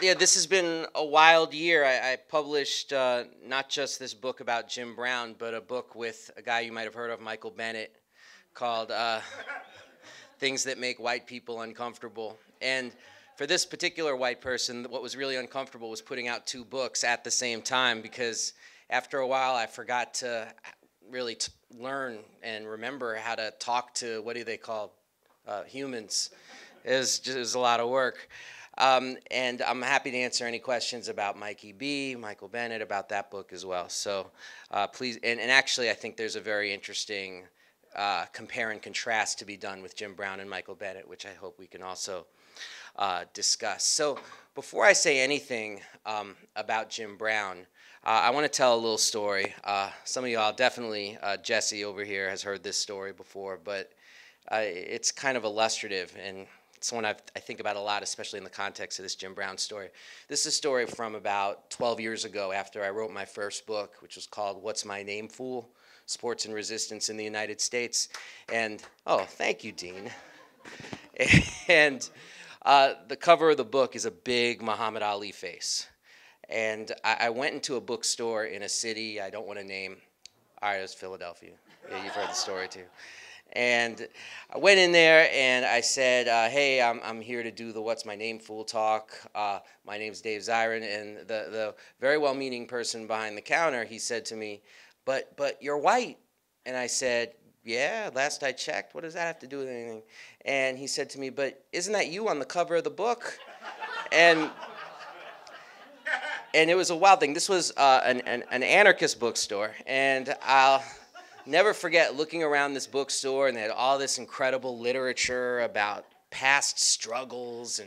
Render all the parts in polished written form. Yeah, this has been a wild year. I published not just this book about Jim Brown, but a book with a guy you might have heard of, Michael Bennett, called Things That Make White People Uncomfortable. And for this particular white person, what was really uncomfortable was putting out two books at the same time, because after a while I forgot to really learn and remember how to talk to, what do they call, humans. It was a lot of work. And I'm happy to answer any questions about Mikey B, Michael Bennett, about that book as well. So please, and actually I think there's a very interesting compare and contrast to be done with Jim Brown and Michael Bennett, which I hope we can also discuss. So before I say anything about Jim Brown, I want to tell a little story. Some of y'all definitely, Jesse over here has heard this story before, but it's kind of illustrative, and it's one I think about a lot, especially in the context of this Jim Brown story. This is a story from about 12 years ago, after I wrote my first book, which was called What's My Name, Fool? Sports and Resistance in the United States. And, oh, thank you, Dean. And the cover of the book is a big Muhammad Ali face. And I went into a bookstore in a city I don't want to name. All right, it was Philadelphia. Yeah, you've heard the story, too. And I went in there and I said, hey, I'm here to do the What's My Name Fool talk. My name's Dave Zirin. And the very well-meaning person behind the counter, he said to me, But you're white. And I said, yeah, last I checked. What does that have to do with anything? And he said to me, but isn't that you on the cover of the book? And it was a wild thing. This was an anarchist bookstore. And I'll never forget looking around this bookstore, and they had all this incredible literature about past struggles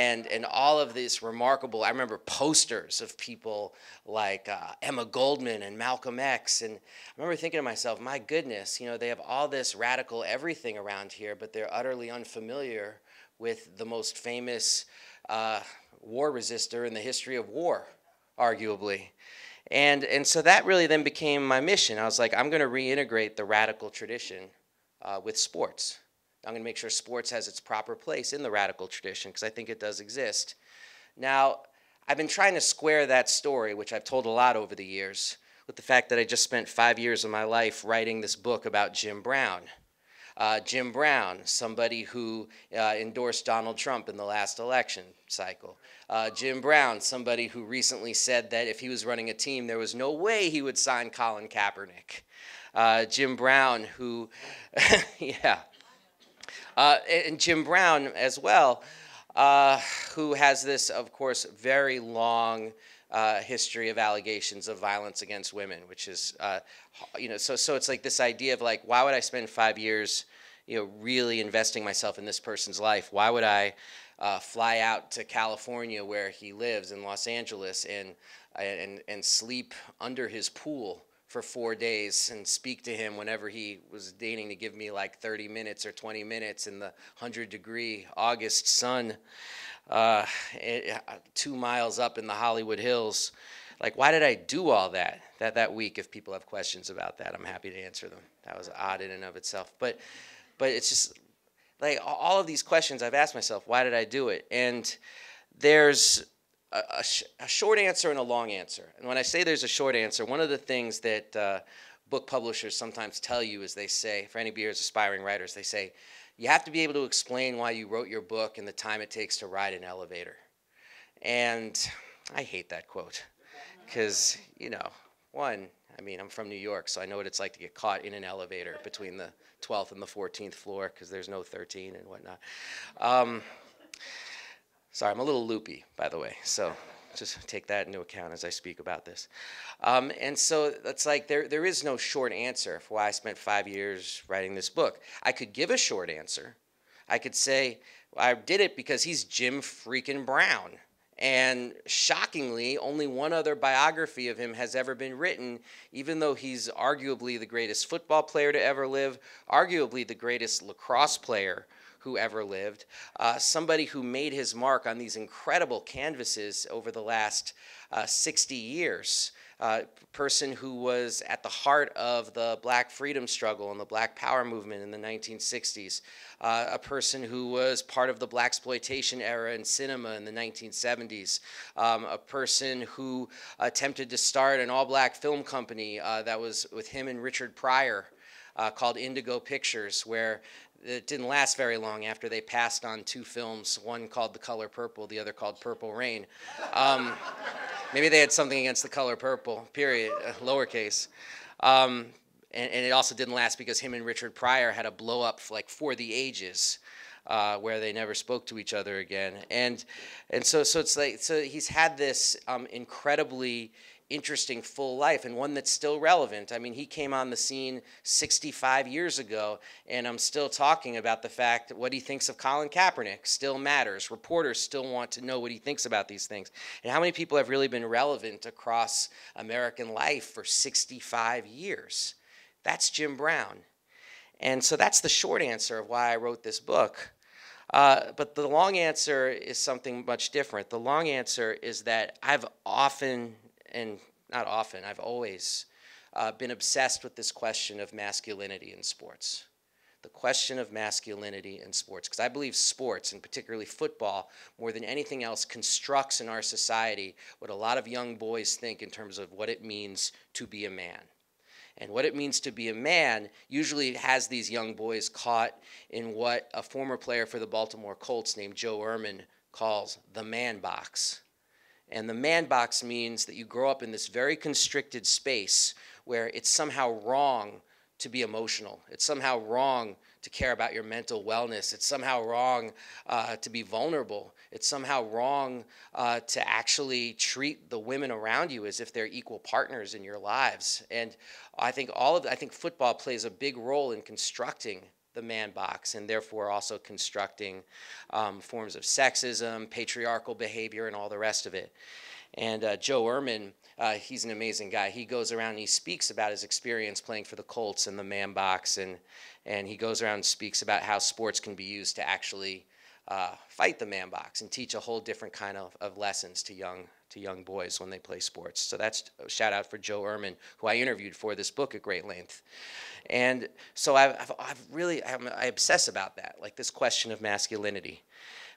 and all of this remarkable, I remember posters of people like Emma Goldman and Malcolm X, and I remember thinking to myself, my goodness, you know, they have all this radical everything around here, but they're utterly unfamiliar with the most famous war resistor in the history of war, arguably. And so that really then became my mission. I was like, I'm gonna reintegrate the radical tradition with sports. I'm going to make sure sports has its proper place in the radical tradition, because I think it does exist. Now, I've been trying to square that story, which I've told a lot over the years, with the fact that I just spent 5 years of my life writing this book about Jim Brown. Jim Brown, somebody who endorsed Donald Trump in the last election cycle. Jim Brown, somebody who recently said that if he was running a team, there was no way he would sign Colin Kaepernick. Jim Brown, who, yeah. And Jim Brown as well, who has this, of course, very long history of allegations of violence against women, which is, you know, so it's like this idea of like, why would I spend 5 years, you know, really investing myself in this person's life? Why would I fly out to California where he lives in Los Angeles and sleep under his pool for 4 days and speak to him whenever he was deigning to give me like 30 minutes or 20 minutes in the 100-degree August sun, 2 miles up in the Hollywood Hills? Like, why did I do all that week? If people have questions about that, I'm happy to answer them. That was odd in and of itself. But it's just like all of these questions I've asked myself, why did I do it? And there's a short answer and a long answer. And when I say there's a short answer, one of the things that book publishers sometimes tell you is they say, for any of you as aspiring writers, they say, you have to be able to explain why you wrote your book and the time it takes to ride an elevator. And I hate that quote, because, you know, one, I mean, I'm from New York, so I know what it's like to get caught in an elevator between the 12th and the 14th floor, because there's no 13 and whatnot. Sorry, I'm a little loopy, by the way, so just take that into account as I speak about this. And so it's like there is no short answer for why I spent 5 years writing this book. I could give a short answer. I could say, I did it because he's Jim freaking Brown. And shockingly, only one other biography of him has ever been written, even though he's arguably the greatest football player to ever live, arguably the greatest lacrosse player who ever lived, somebody who made his mark on these incredible canvases over the last 60 years, person who was at the heart of the Black freedom struggle and the Black power movement in the 1960s, a person who was part of the blaxploitation era in cinema in the 1970s, a person who attempted to start an all-Black film company that was with him and Richard Pryor called Indigo Pictures, where it didn't last very long after they passed on two films, one called The Color Purple, the other called Purple Rain. Maybe they had something against the color purple, period, lowercase. And it also didn't last because him and Richard Pryor had a blow up like for the ages, where they never spoke to each other again. And so it's like, so he's had this incredibly interesting full life, and one that's still relevant. I mean, he came on the scene 65 years ago, and I'm still talking about the fact that what he thinks of Colin Kaepernick still matters. Reporters still want to know what he thinks about these things. And how many people have really been relevant across American life for 65 years? That's Jim Brown. And so that's the short answer of why I wrote this book. But the long answer is something much different. The long answer is that I've often, and not often, I've always been obsessed with this question of masculinity in sports. The question of masculinity in sports, because I believe sports, and particularly football, more than anything else, constructs in our society what a lot of young boys think in terms of what it means to be a man. And what it means to be a man usually has these young boys caught in what a former player for the Baltimore Colts named Joe Ehrman calls the man box. And the man box means that you grow up in this very constricted space where it's somehow wrong to be emotional. It's somehow wrong to care about your mental wellness. It's somehow wrong to be vulnerable. It's somehow wrong to actually treat the women around you as if they're equal partners in your lives. And I think football plays a big role in constructing the man box, and therefore also constructing forms of sexism, patriarchal behavior, and all the rest of it. And Joe Ehrman, he's an amazing guy. He goes around and he speaks about his experience playing for the Colts and the man box, and he goes around and speaks about how sports can be used to actually fight the man box and teach a whole different kind of lessons to young boys when they play sports. So that's a shout out for Joe Ehrman, who I interviewed for this book at great length. And so I obsess about that, like this question of masculinity.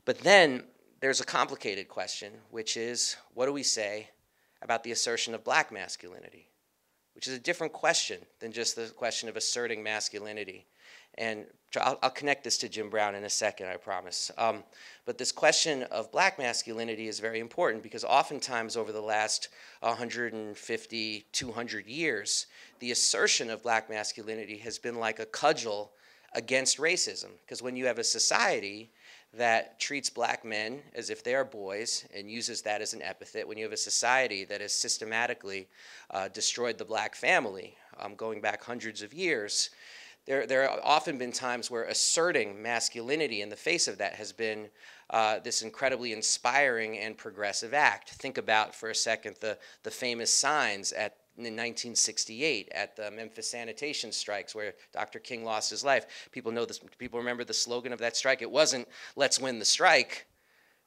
But then there's a complicated question, which is, what do we say about the assertion of Black masculinity? Which is a different question than just the question of asserting masculinity. And I'll connect this to Jim Brown in a second, I promise. But this question of Black masculinity is very important because oftentimes over the last 150, 200 years, the assertion of Black masculinity has been like a cudgel against racism. Because when you have a society that treats Black men as if they are boys and uses that as an epithet, when you have a society that has systematically destroyed the Black family, going back hundreds of years, there have often been times where asserting masculinity in the face of that has been this incredibly inspiring and progressive act. Think about for a second the famous signs in 1968 at the Memphis sanitation strikes where Dr. King lost his life. People know this, people remember the slogan of that strike. It wasn't, "Let's win the strike."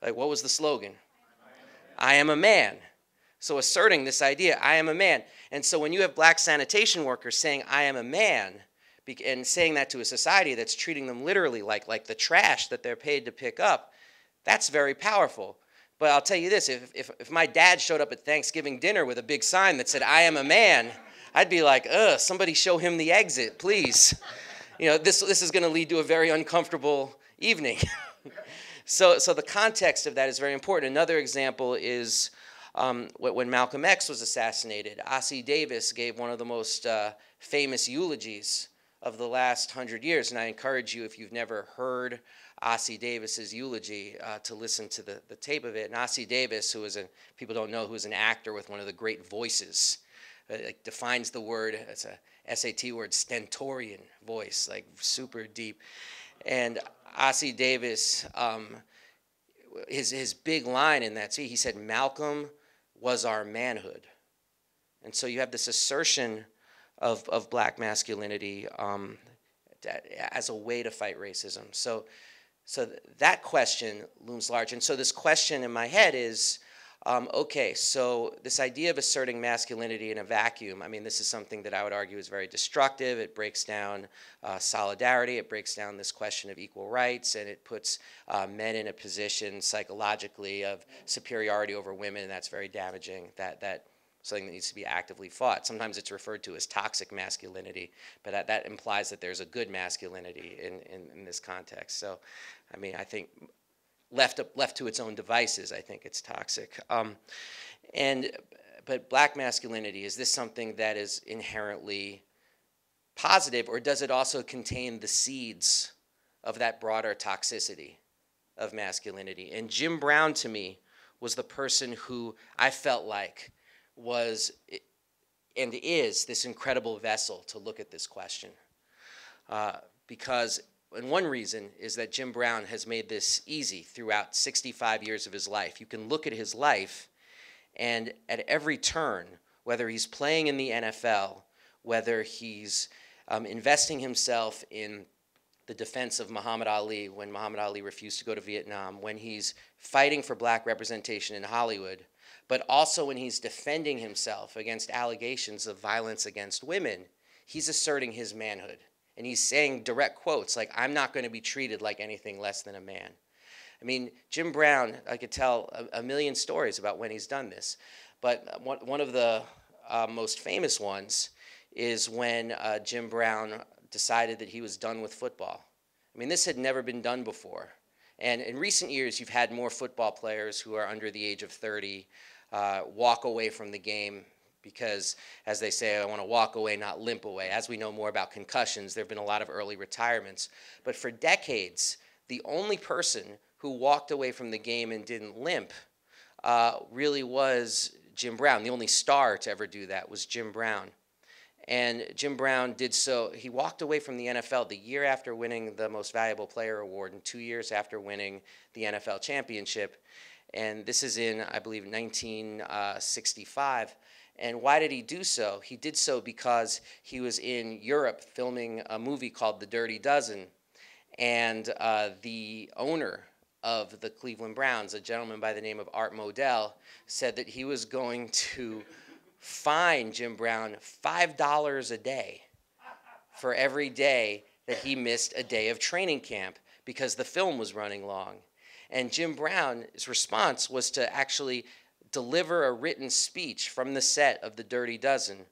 Like, what was the slogan? "I am a man." So asserting this idea, "I am a man." And so when you have Black sanitation workers saying, "I am a man," and saying that to a society that's treating them literally like the trash that they're paid to pick up, that's very powerful. But I'll tell you this, if my dad showed up at Thanksgiving dinner with a big sign that said, "I am a man," I'd be like, "Ugh, somebody show him the exit, please." You know, this is going to lead to a very uncomfortable evening. So the context of that is very important. Another example is when Malcolm X was assassinated, Ossie Davis gave one of the most famous eulogies of the last 100 years, and I encourage you, if you've never heard Ossie Davis's eulogy, to listen to the tape of it. And Ossie Davis, people don't know, who is an actor with one of the great voices, like defines the word, it's a SAT word, stentorian voice, like super deep. And Ossie Davis, his big line in that, he said, "Malcolm was our manhood." And so you have this assertion of Black masculinity as a way to fight racism. So So that question looms large. And so this question in my head is, okay, so this idea of asserting masculinity in a vacuum, I mean, this is something that I would argue is very destructive. It breaks down solidarity. It breaks down this question of equal rights, and it puts men in a position psychologically of superiority over women, and that's very damaging. That's something that needs to be actively fought. Sometimes it's referred to as toxic masculinity, but that implies that there's a good masculinity in this context. So, I mean, I think left to its own devices, I think it's toxic. But black masculinity, is this something that is inherently positive, or does it also contain the seeds of that broader toxicity of masculinity? And Jim Brown, to me, was the person who I felt like was and is this incredible vessel to look at this question. And one reason is that Jim Brown has made this easy throughout 65 years of his life. You can look at his life, and at every turn, whether he's playing in the NFL, whether he's investing himself in the defense of Muhammad Ali when Muhammad Ali refused to go to Vietnam, when he's fighting for black representation in Hollywood, but also when he's defending himself against allegations of violence against women, he's asserting his manhood. And he's saying direct quotes like, "I'm not going to be treated like anything less than a man." I mean, Jim Brown, I could tell a million stories about when he's done this. But one of the most famous ones is when Jim Brown decided that he was done with football. I mean, this had never been done before. And in recent years, you've had more football players who are under the age of 30 walk away from the game, because, as they say, I want to walk away, not limp away. As we know more about concussions, there have been a lot of early retirements. But for decades, the only person who walked away from the game and didn't limp really was Jim Brown. The only star to ever do that was Jim Brown. And Jim Brown did so. He walked away from the NFL the year after winning the Most Valuable Player Award and 2 years after winning the NFL championship. And this is in, I believe, 1965. And why did he do so? He did so because he was in Europe filming a movie called The Dirty Dozen. And the owner of the Cleveland Browns, a gentleman by the name of Art Modell, said that he was going to fine Jim Brown $5 a day for every day that he missed a day of training camp because the film was running long. And Jim Brown's response was to actually deliver a written speech from the set of The Dirty Dozen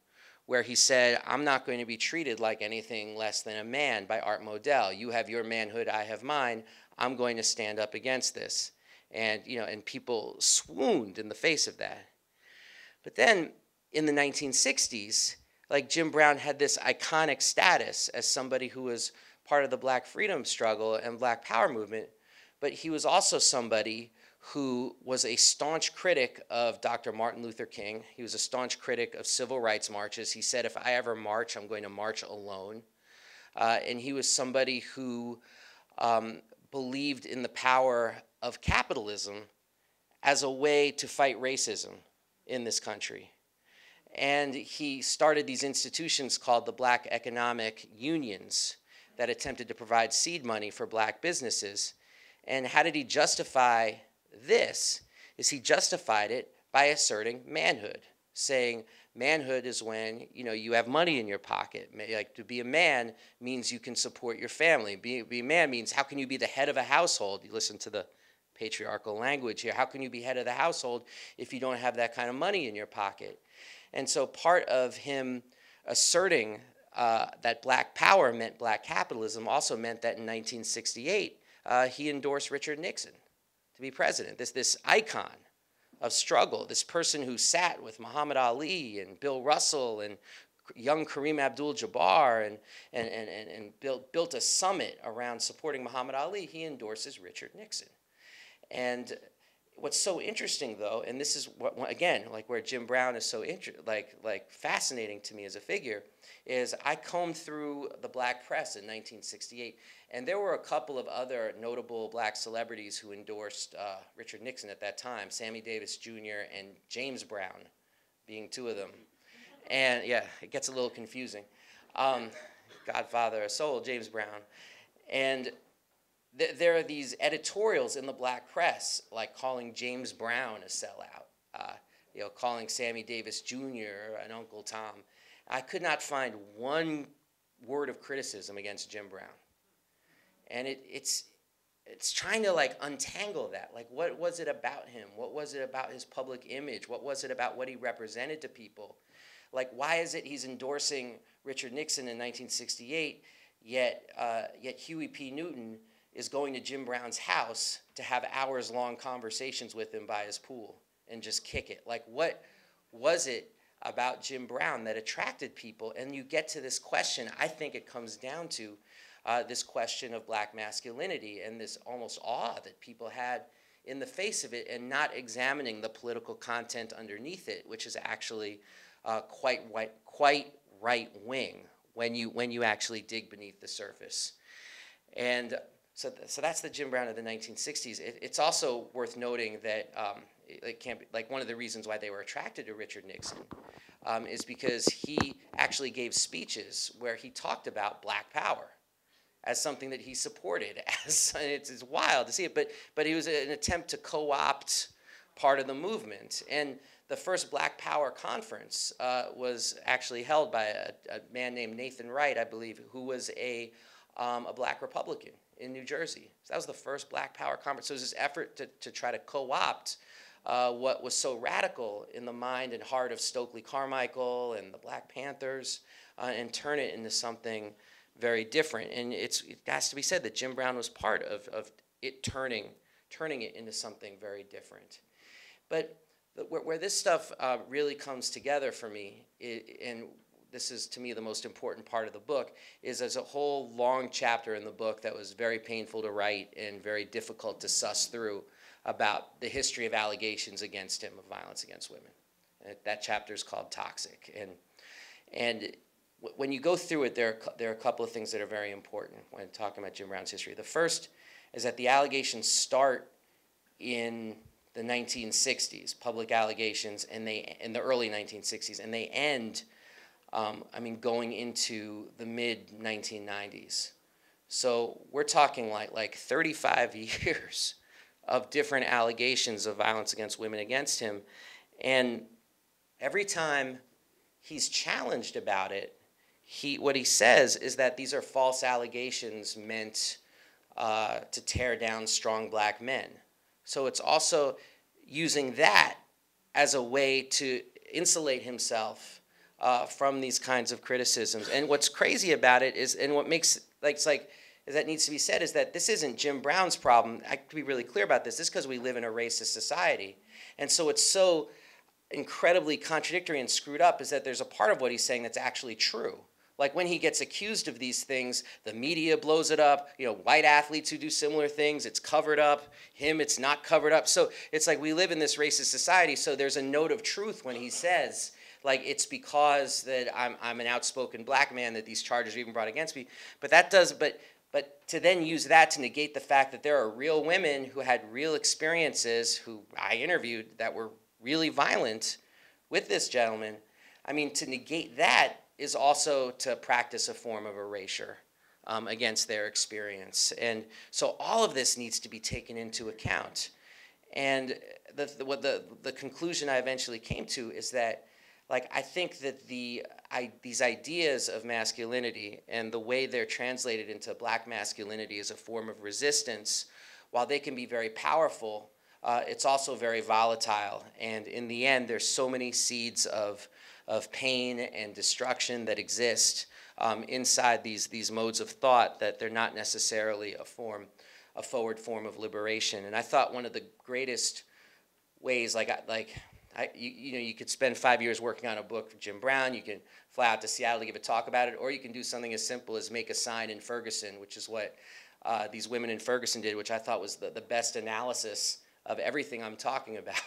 where he said, "I'm not going to be treated like anything less than a man by Art Modell. You have your manhood, I have mine. I'm going to stand up against this." And, you know, and people swooned in the face of that. But then in the 1960s, like, Jim Brown had this iconic status as somebody who was part of the black freedom struggle and black power movement, but he was also somebody who was a staunch critic of Dr. Martin Luther King. He was a staunch critic of civil rights marches. He said, "If I ever march, I'm going to march alone." And he was somebody who believed in the power of capitalism as a way to fight racism in this country. And he started these institutions called the Black Economic Unions that attempted to provide seed money for black businesses. And how did he justify this? Is he justified it by asserting manhood, saying manhood is when, you know, you have money in your pocket. Like, to be a man means you can support your family. Be a man means, how can you be the head of a household? You listen to the patriarchal language here. How can you be head of the household if you don't have that kind of money in your pocket? And so part of him asserting that black power meant black capitalism also meant that in 1968, he endorsed Richard Nixon to be president, this icon of struggle, this person who sat with Muhammad Ali and Bill Russell and young Kareem Abdul-Jabbar and built a summit around supporting Muhammad Ali. He endorses Richard Nixon. And what's so interesting, though, and this is what, again, like, where Jim Brown is so fascinating to me as a figure, is I combed through the black press in 1968, and there were a couple of other notable black celebrities who endorsed Richard Nixon at that time, Sammy Davis Jr. and James Brown being two of them. And yeah, it gets a little confusing. Godfather of Soul, James Brown. And there are these editorials in the black press, like calling James Brown a sellout, calling Sammy Davis Jr. an Uncle Tom. I could not find one word of criticism against Jim Brown. And it's trying to like untangle that. Like, what was it about him? What was it about his public image? What was it about what he represented to people? Like, why is it he's endorsing Richard Nixon in 1968, yet Huey P. Newton is going to Jim Brown's house to have hours-long conversations with him by his pool and just kick it? Like, what was it about Jim Brown that attracted people? And you get to this question, I think it comes down to this question of black masculinity and this almost awe that people had in the face of it and not examining the political content underneath it, which is actually quite right-wing when you actually dig beneath the surface. And so that's the Jim Brown of the 1960s. It's also worth noting that it can't be, like, one of the reasons why they were attracted to Richard Nixon is because he actually gave speeches where he talked about black power as something that he supported. And it's wild to see it, but it was an attempt to co-opt part of the movement. And the first Black Power conference was actually held by a man named Nathan Wright, I believe, who was a black Republican in New Jersey. So that was the first Black Power conference. So it was this effort to try to co-opt what was so radical in the mind and heart of Stokely Carmichael and the Black Panthers and turn it into something very different. And it has to be said that Jim Brown was part of it turning it into something very different. But where this stuff really comes together for me, and this is to me the most important part of the book, is there's a whole long chapter in the book that was very painful to write and very difficult to suss through about the history of allegations against him of violence against women. And that chapter is called Toxic. And when you go through it, there are a couple of things that are very important when talking about Jim Brown's history. The first is that the allegations start in the 1960s, public allegations, and they in the early 1960s, and they end, going into the mid-1990s. So we're talking like 35 years of different allegations of violence against women against him, and every time he's challenged about it, what he says is that these are false allegations meant to tear down strong black men. So it's also using that as a way to insulate himself from these kinds of criticisms. And what's crazy about it is, and what makes, that needs to be said, is that this isn't Jim Brown's problem. I could be really clear about this. This is because we live in a racist society. And so it's so incredibly contradictory and screwed up is that there's a part of what he's saying that's actually true. Like, when he gets accused of these things, the media blows it up. White athletes who do similar things, it's covered up. Him, it's not covered up. So it's like we live in this racist society, so there's a note of truth when he says, like, it's because that I'm an outspoken black man that these charges are even brought against me. But that does, but to then use that to negate the fact that there are real women who had real experiences, who I interviewed, that were really violent with this gentleman, I mean, to negate that is also to practice a form of erasure against their experience. And so all of this needs to be taken into account. And the conclusion I eventually came to is that, like, I think that these ideas of masculinity and the way they're translated into black masculinity as a form of resistance, while they can be very powerful, it's also very volatile. And in the end, there's so many seeds of pain and destruction that exist inside these modes of thought that they're not necessarily a forward form of liberation. And I thought one of the greatest ways, you could spend 5 years working on a book for Jim Brown, you can fly out to Seattle to give a talk about it, or you can do something as simple as make a sign in Ferguson, which is what these women in Ferguson did, which I thought was the best analysis of everything I'm talking about.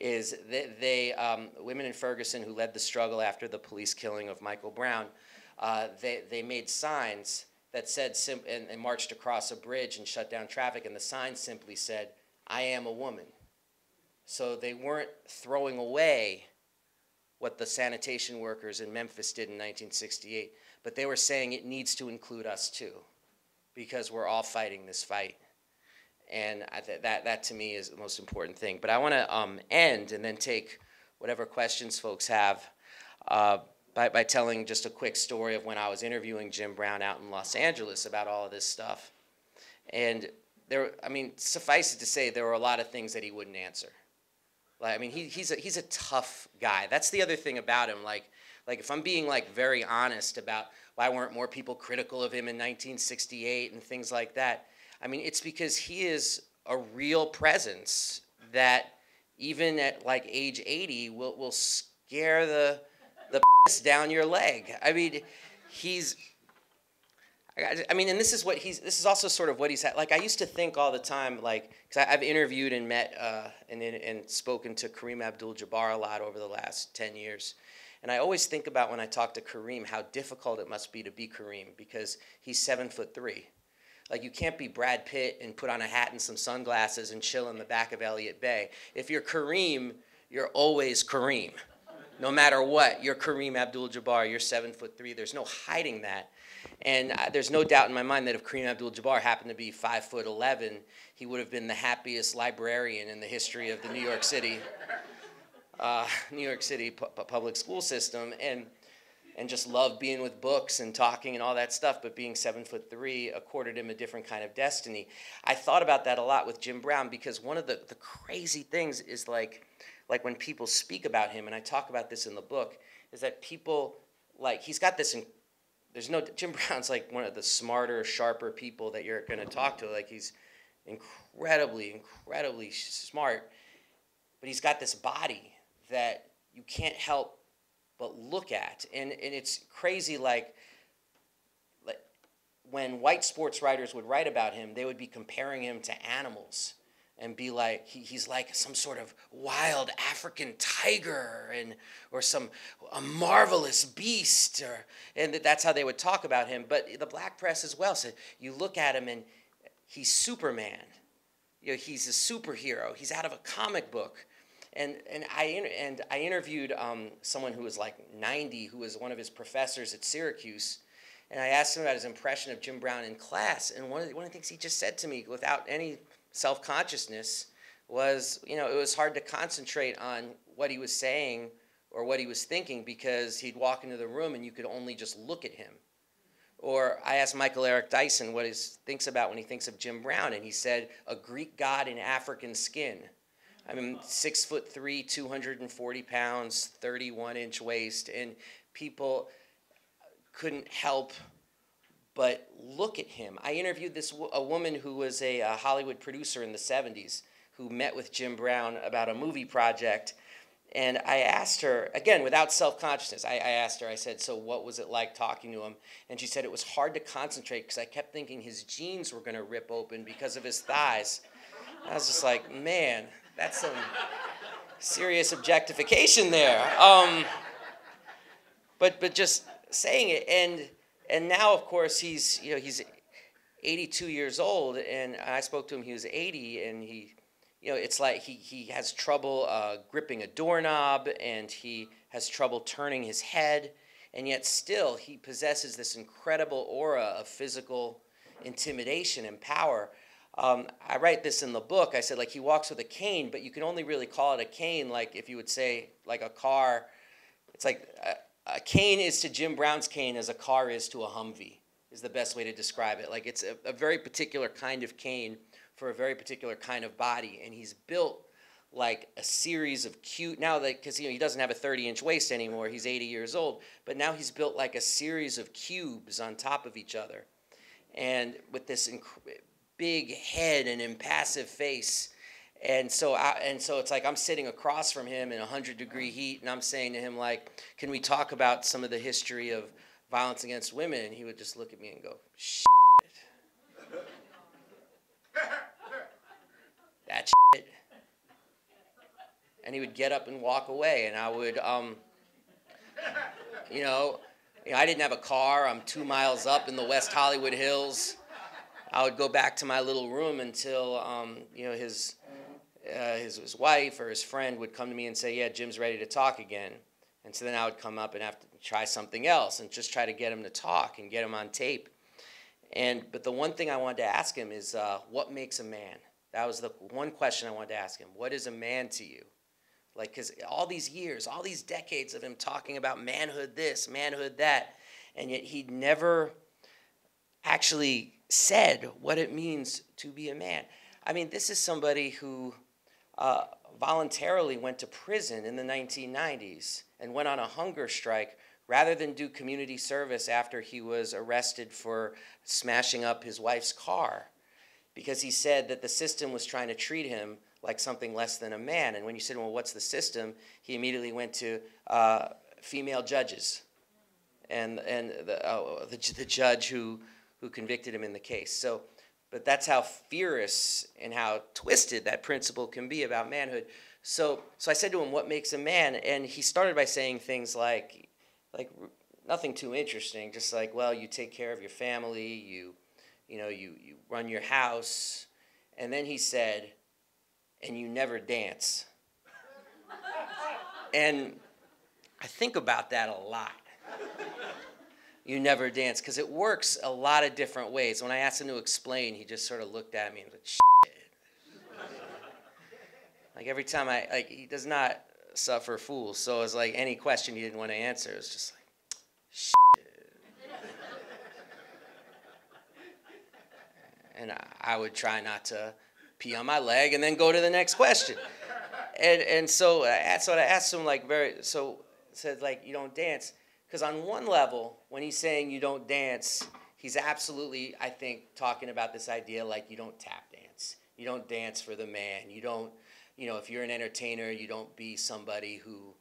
Is they women in Ferguson who led the struggle after the police killing of Michael Brown, they made signs that said, and marched across a bridge and shut down traffic, and the sign simply said, "I am a woman." So they weren't throwing away what the sanitation workers in Memphis did in 1968, but they were saying it needs to include us too. because we're all fighting this fight. And that to me is the most important thing. But I want to end and then take whatever questions folks have by telling just a quick story of when I was interviewing Jim Brown out in Los Angeles about all of this stuff. And there, I mean, suffice it to say, there were a lot of things that he wouldn't answer. Like, I mean, he's a tough guy. That's the other thing about him. Like if I'm being very honest about why weren't more people critical of him in 1968 and things like that, I mean, it's because he is a real presence that even at age 80 will scare the piss down your leg. I mean, and this is what this is also sort of what he's had. Like, I used to think all the time, because I've interviewed and met and spoken to Kareem Abdul-Jabbar a lot over the last 10 years. And I always think about when I talk to Kareem how difficult it must be to be Kareem, because he's 7'3". Like, you can't be Brad Pitt and put on a hat and some sunglasses and chill in the back of Elliott Bay. If you're Kareem, you're always Kareem. No matter what, you're Kareem Abdul-Jabbar, you're 7'3". There's no hiding that. And there's no doubt in my mind that if Kareem Abdul-Jabbar happened to be 5'11", he would have been the happiest librarian in the history of the New York City, public school system. And just loved being with books and talking and all that stuff, but being 7'3" accorded him a different kind of destiny. I thought about that a lot with Jim Brown, because one of the crazy things is like when people speak about him, and I talk about this in the book, is that people, he's got this, Jim Brown's one of the smarter, sharper people that you're gonna talk to. He's incredibly, incredibly smart, but he's got this body that you can't help but look at. And it's crazy, when white sports writers would write about him, they would be comparing him to animals and be like, he's like some sort of wild African tiger or a marvelous beast, and that's how they would talk about him. But the black press as well said, you look at him and he's Superman. You know, he's a superhero. He's out of a comic book. And I interviewed someone who was 90, who was one of his professors at Syracuse, and I asked him about his impression of Jim Brown in class. And one of the things he just said to me, without any self-consciousness, was, it was hard to concentrate on what he was saying or what he was thinking, because he'd walk into the room and you could only just look at him. Or I asked Michael Eric Dyson what he thinks about when he thinks of Jim Brown, and he said, a Greek god in African skin. I mean, 6'3", 240 pounds, 31-inch waist, and people couldn't help but look at him. I interviewed a woman who was a Hollywood producer in the 70s who met with Jim Brown about a movie project, and I asked her, again, without self-consciousness, I asked her, I said, so what was it like talking to him? And she said it was hard to concentrate because I kept thinking his jeans were going to rip open because of his thighs. And I was just like, man, that's some serious objectification there. But just saying it, and now of course he's 82 years old, and I spoke to him. He was 80, and it's like he has trouble gripping a doorknob, and he has trouble turning his head, and yet still he possesses this incredible aura of physical intimidation and power. I write this in the book. I said, he walks with a cane, but you can only really call it a cane, if you would say, a car. It's a cane is to Jim Brown's cane as a car is to a Humvee, is the best way to describe it. It's a very particular kind of cane for a very particular kind of body, and he's built a series of cute, now because he doesn't have a 30-inch waist anymore, he's 80 years old, but now he's built a series of cubes on top of each other. And with this big head and impassive face, and so it's I'm sitting across from him in 100-degree heat, and I'm saying to him, can we talk about some of the history of violence against women? And he would just look at me and go, shit. That shit. And he would get up and walk away, and I would, I didn't have a car. I'm 2 miles up in the West Hollywood Hills. I would go back to my little room until his wife or his friend would come to me and say, yeah, Jim's ready to talk again. And so then I would come up and have to try something else and just try to get him to talk and get him on tape. But the one thing I wanted to ask him is, what makes a man? That was the one question I wanted to ask him. What is a man to you? Like, because all these years, all these decades of him talking about manhood this, manhood that, and yet he never actually said what it means to be a man. I mean, this is somebody who voluntarily went to prison in the 1990s and went on a hunger strike rather than do community service after he was arrested for smashing up his wife's car, because he said that the system was trying to treat him like something less than a man. And when you said, well, what's the system? He immediately went to female judges and the judge who convicted him in the case. So, but that's how fierce and how twisted that principle can be about manhood. So I said to him, what makes a man? And he started by saying things like nothing too interesting, just like, well, you take care of your family, you run your house. And then he said, and you never dance. And I think about that a lot. You never dance, because it works a lot of different ways. When I asked him to explain, he just sort of looked at me and was like, shit. Like every time he does not suffer fools. So it was like any question he didn't want to answer, it was just like, shit. And I would try not to pee on my leg and then go to the next question. And so that's what I asked him, like, said, like, you don't dance. Because on one level, when he's saying you don't dance, he's absolutely, I think, talking about this idea like you don't tap dance. You don't dance for the man. You don't, if you're an entertainer, you don't be somebody who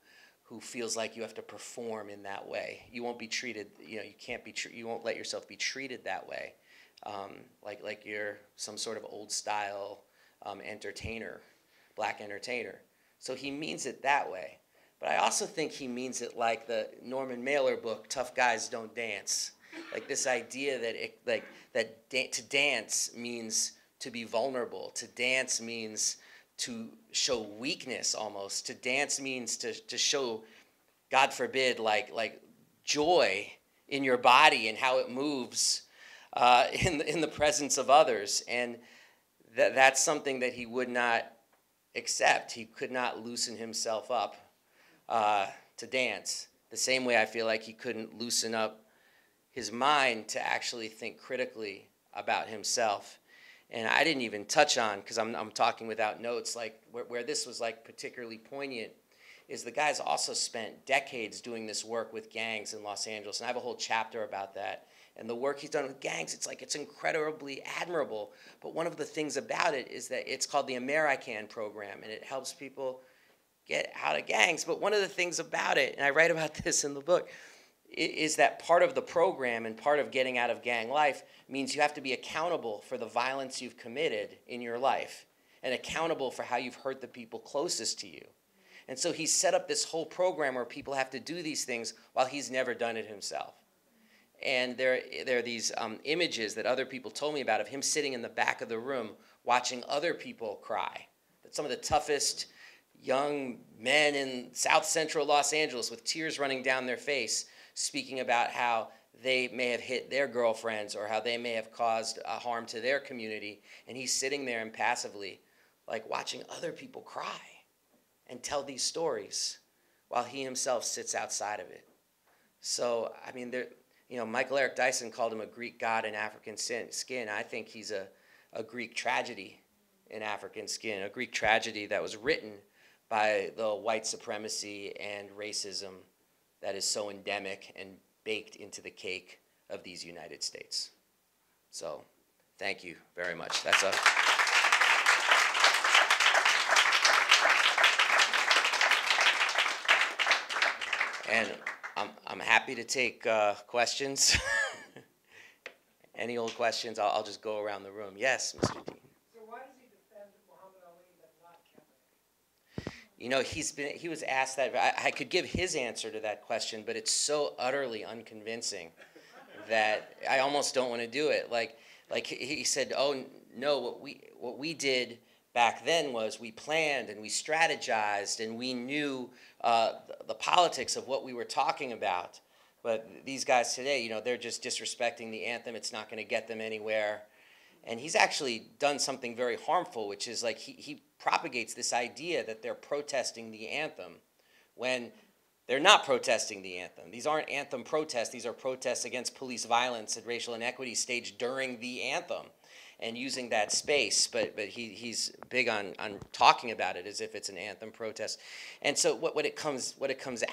feels like you have to perform in that way. You won't be treated, you can't be, you won't let yourself be treated that way. Like you're some sort of old style entertainer, black entertainer. So he means it that way. But I also think he means it like the Norman Mailer book, Tough Guys Don't Dance. Like this idea that to dance means to be vulnerable. To dance means to show weakness almost. To dance means to show, God forbid, like joy in your body and how it moves in the presence of others. And that's something that he would not accept. He could not loosen himself up to dance, the same way I feel like he couldn't loosen up his mind to actually think critically about himself. And I didn't even touch on, because I'm talking without notes, like where this was like particularly poignant is the guys also spent decades doing this work with gangs in Los Angeles, and I have a whole chapter about that. And the work he's done with gangs, it's incredibly admirable, but one of the things about it is that it's called the AmeriCAN program, and it helps people get out of gangs. But one of the things about it, and I write about this in the book, is that part of the program and part of getting out of gang life means you have to be accountable for the violence you've committed in your life and accountable for how you've hurt the people closest to you. And so he set up this whole program where people have to do these things while he's never done it himself. And there are these images that other people told me about of him sitting in the back of the room watching other people cry. That some of the toughest young men in South Central Los Angeles with tears running down their face, speaking about how they may have hit their girlfriends or how they may have caused harm to their community. And he's sitting there impassively, like watching other people cry and tell these stories while he himself sits outside of it. So, I mean, Michael Eric Dyson called him a Greek god in African skin. I think he's a Greek tragedy in African skin, a Greek tragedy that was written by the white supremacy and racism that is so endemic and baked into the cake of these United States. So, thank you very much. That's a... And I'm happy to take questions. Any old questions, I'll just go around the room. Yes, Mr. Dean. He was asked that. I could give his answer to that question, but it's so utterly unconvincing that I almost don't want to do it. Like he said, oh, no, what we did back then was we planned and we strategized and we knew the politics of what we were talking about. But these guys today, you know, they're just disrespecting the anthem. It's not going to get them anywhere. And he's actually done something very harmful, which is like he propagates this idea that they're protesting the anthem when they're not protesting the anthem. These aren't anthem protests. These are protests against police violence and racial inequity staged during the anthem and using that space. But he's big on talking about it as if it's an anthem protest. And so what it comes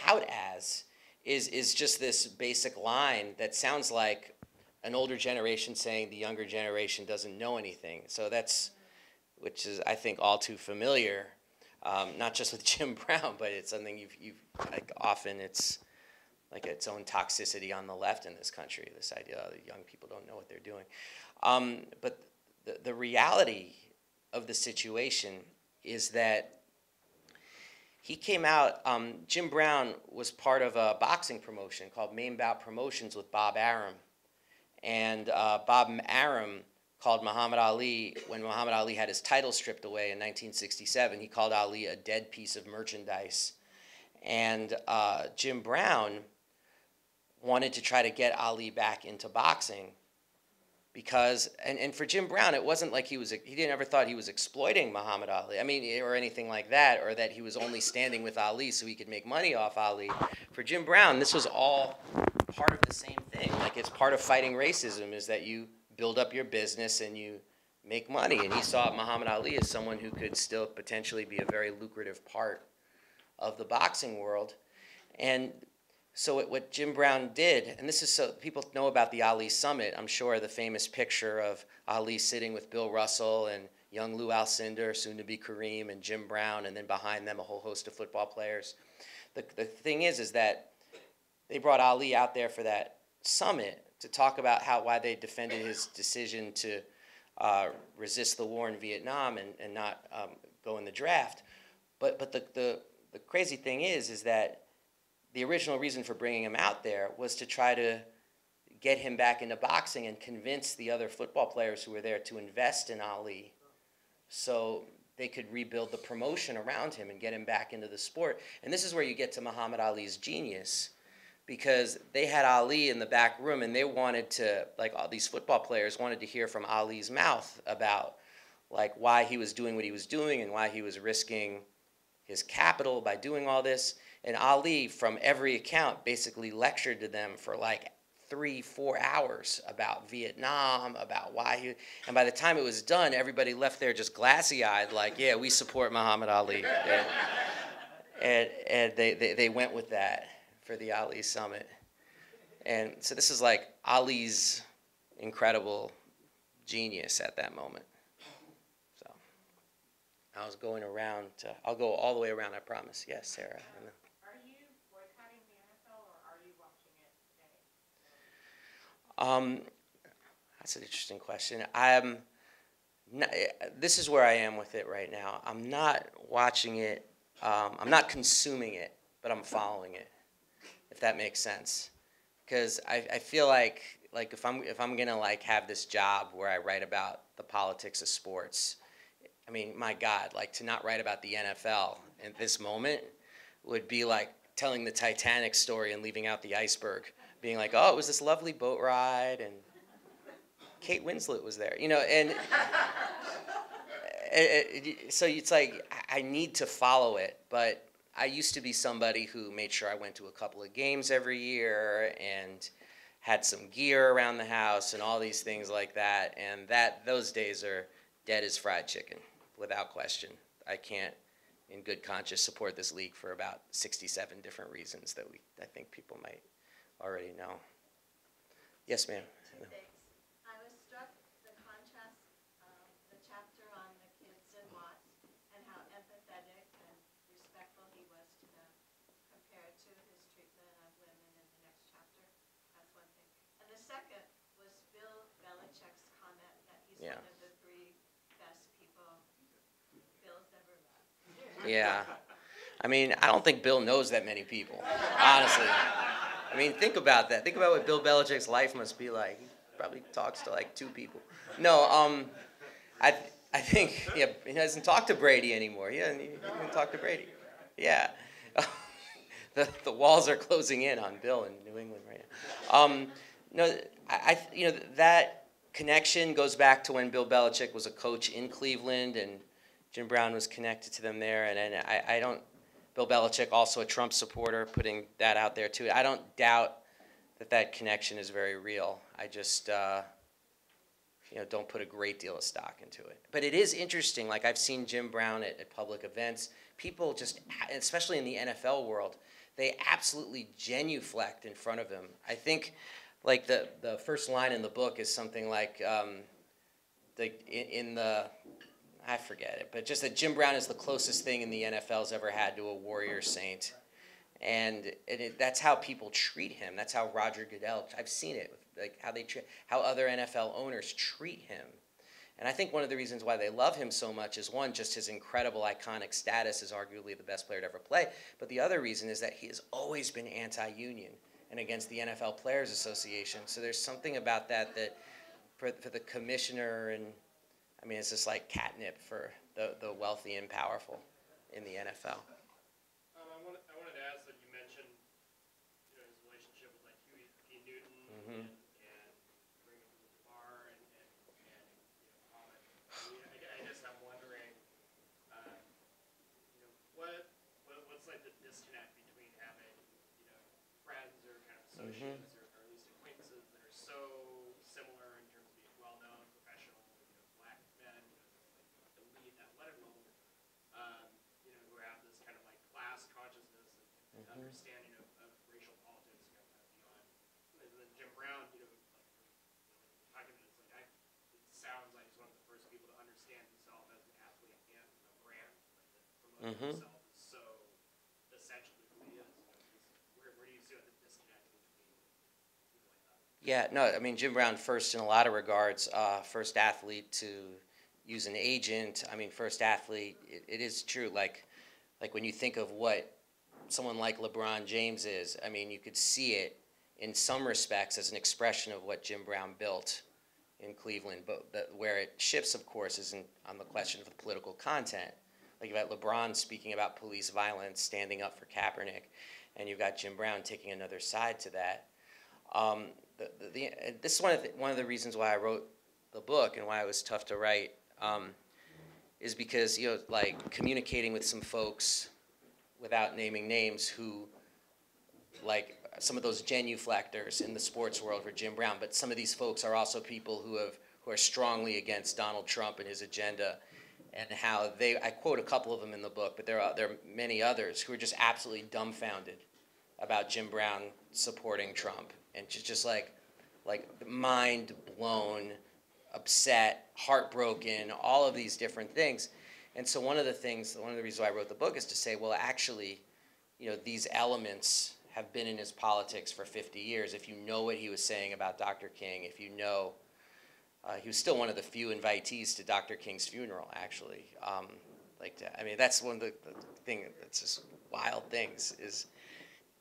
out as is just this basic line that sounds like an older generation saying the younger generation doesn't know anything. So that's, which is, I think, all too familiar, not just with Jim Brown, but it's something you've like often, it's like its own toxicity on the left in this country. This idea that young people don't know what they're doing, but the reality of the situation is that he came out. Jim Brown was part of a boxing promotion called Main Bout Promotions with Bob Arum. And Bob Arum called Muhammad Ali, when Muhammad Ali had his title stripped away in 1967, he called Ali a dead piece of merchandise. And Jim Brown wanted to try to get Ali back into boxing because, and for Jim Brown, it wasn't like he didn't ever thought he was exploiting Muhammad Ali, I mean, or anything like that, or that he was only standing with Ali so he could make money off Ali. For Jim Brown, this was all part of the same thing. Like, it's part of fighting racism is that you build up your business and you make money. And he saw Muhammad Ali as someone who could still potentially be a very lucrative part of the boxing world. And so what Jim Brown did, and this is so people know about the Ali Summit, I'm sure, the famous picture of Ali sitting with Bill Russell and young Lou Alcindor, soon to be Kareem, and Jim Brown, and then behind them a whole host of football players. The thing is that they brought Ali out there for that summit to talk about why they defended his decision to resist the war in Vietnam and not go in the draft. But the crazy thing is that the original reason for bringing him out there was to try to get him back into boxing and convince the other football players who were there to invest in Ali so they could rebuild the promotion around him and get him back into the sport. And this is where you get to Muhammad Ali's genius, because they had Ali in the back room and they wanted to, like all these football players wanted to hear from Ali's mouth about like why he was doing what he was doing and why he was risking his capital by doing all this. And Ali, from every account, basically lectured to them for like 3-4 hours about Vietnam, about why he, and by the time it was done, everybody left there just glassy-eyed like, yeah, we support Muhammad Ali. And they went with that for the Ali Summit. And so this is like Ali's incredible genius at that moment. So I was going around, I'll go all the way around, I promise. Yes, Sarah. Are you boycotting the NFL or are you watching it today? That's an interesting question. This is where I am with it right now. I'm not watching it, I'm not consuming it, but I'm following it, if that makes sense. Because I feel like if I'm gonna like have this job where I write about the politics of sports, I mean, my God, like to not write about the NFL at this moment would be like telling the Titanic story and leaving out the iceberg, being like, oh, it was this lovely boat ride and Kate Winslet was there, you know, and so it's like, I need to follow it, but I used to be somebody who made sure I went to a couple of games every year and had some gear around the house and all these things like that. And those days are dead as fried chicken, without question. I can't, in good conscience, support this league for about 67 different reasons that I think people might already know. Yes, ma'am. Yeah. One of the 3 best people Bill's ever met. Yeah. I mean, I don't think Bill knows that many people, honestly. I mean, think about that. Think about what Bill Belichick's life must be like. He probably talks to like 2 people. No, I think, yeah, he doesn't talk to Brady anymore. He doesn't talk to Brady. Yeah. the walls are closing in on Bill in New England right now. You know, that connection goes back to when Bill Belichick was a coach in Cleveland and Jim Brown was connected to them there. And I don't, Bill Belichick, also a Trump supporter, putting that out there too. I don't doubt that that connection is very real. I just, you know, don't put a great deal of stock into it. But it is interesting. Like, I've seen Jim Brown at public events. People just, especially in the NFL world, they absolutely genuflect in front of him. I think, like, the first line in the book is something like, I forget it, but just that Jim Brown is the closest thing in the NFL's ever had to a warrior saint. And that's how people treat him. That's how Roger Goodell, I've seen it, like how other NFL owners treat him. And I think one of the reasons why they love him so much is, one, just his incredible iconic status as arguably the best player to ever play. But the other reason is that he has always been anti-union and against the NFL Players Association. So there's something about that that for the commissioner, and I mean, it's just like catnip for the wealthy and powerful in the NFL. Or at least acquaintances that are so similar in terms of being well-known, professional, you know, black men, you know, elite athletic level, you know, who have this kind of like class consciousness and understanding of racial politics, you know, beyond. And then Jim Brown, you know, talking to this, like, it sounds like he's one of the first people to understand himself as an athlete and a brand, like, to promote himself. Yeah, no, I mean, Jim Brown, first in a lot of regards, first athlete to use an agent. I mean, first athlete, it is true. Like when you think of what someone like LeBron James is, I mean, you could see it in some respects as an expression of what Jim Brown built in Cleveland. But where it shifts, of course, is on the question of the political content. Like, you've got LeBron speaking about police violence, standing up for Kaepernick, and you've got Jim Brown taking another side to that. This is one of the reasons why I wrote the book and why it was tough to write, is because, you know, like, communicating with some folks without naming names who, like, some of those genuflectors in the sports world for Jim Brown, but some of these folks are also people who are strongly against Donald Trump and his agenda, and how they, I quote a couple of them in the book, but there are many others who are just absolutely dumbfounded about Jim Brown supporting Trump. And just like mind blown, upset, heartbroken, all of these different things. And so one of the reasons why I wrote the book is to say, well, actually, you know, these elements have been in his politics for 50 years. If you know what he was saying about Dr. King, if you know, he was still one of the few invitees to Dr. King's funeral, actually. I mean, that's one of the thing that's just wild things is,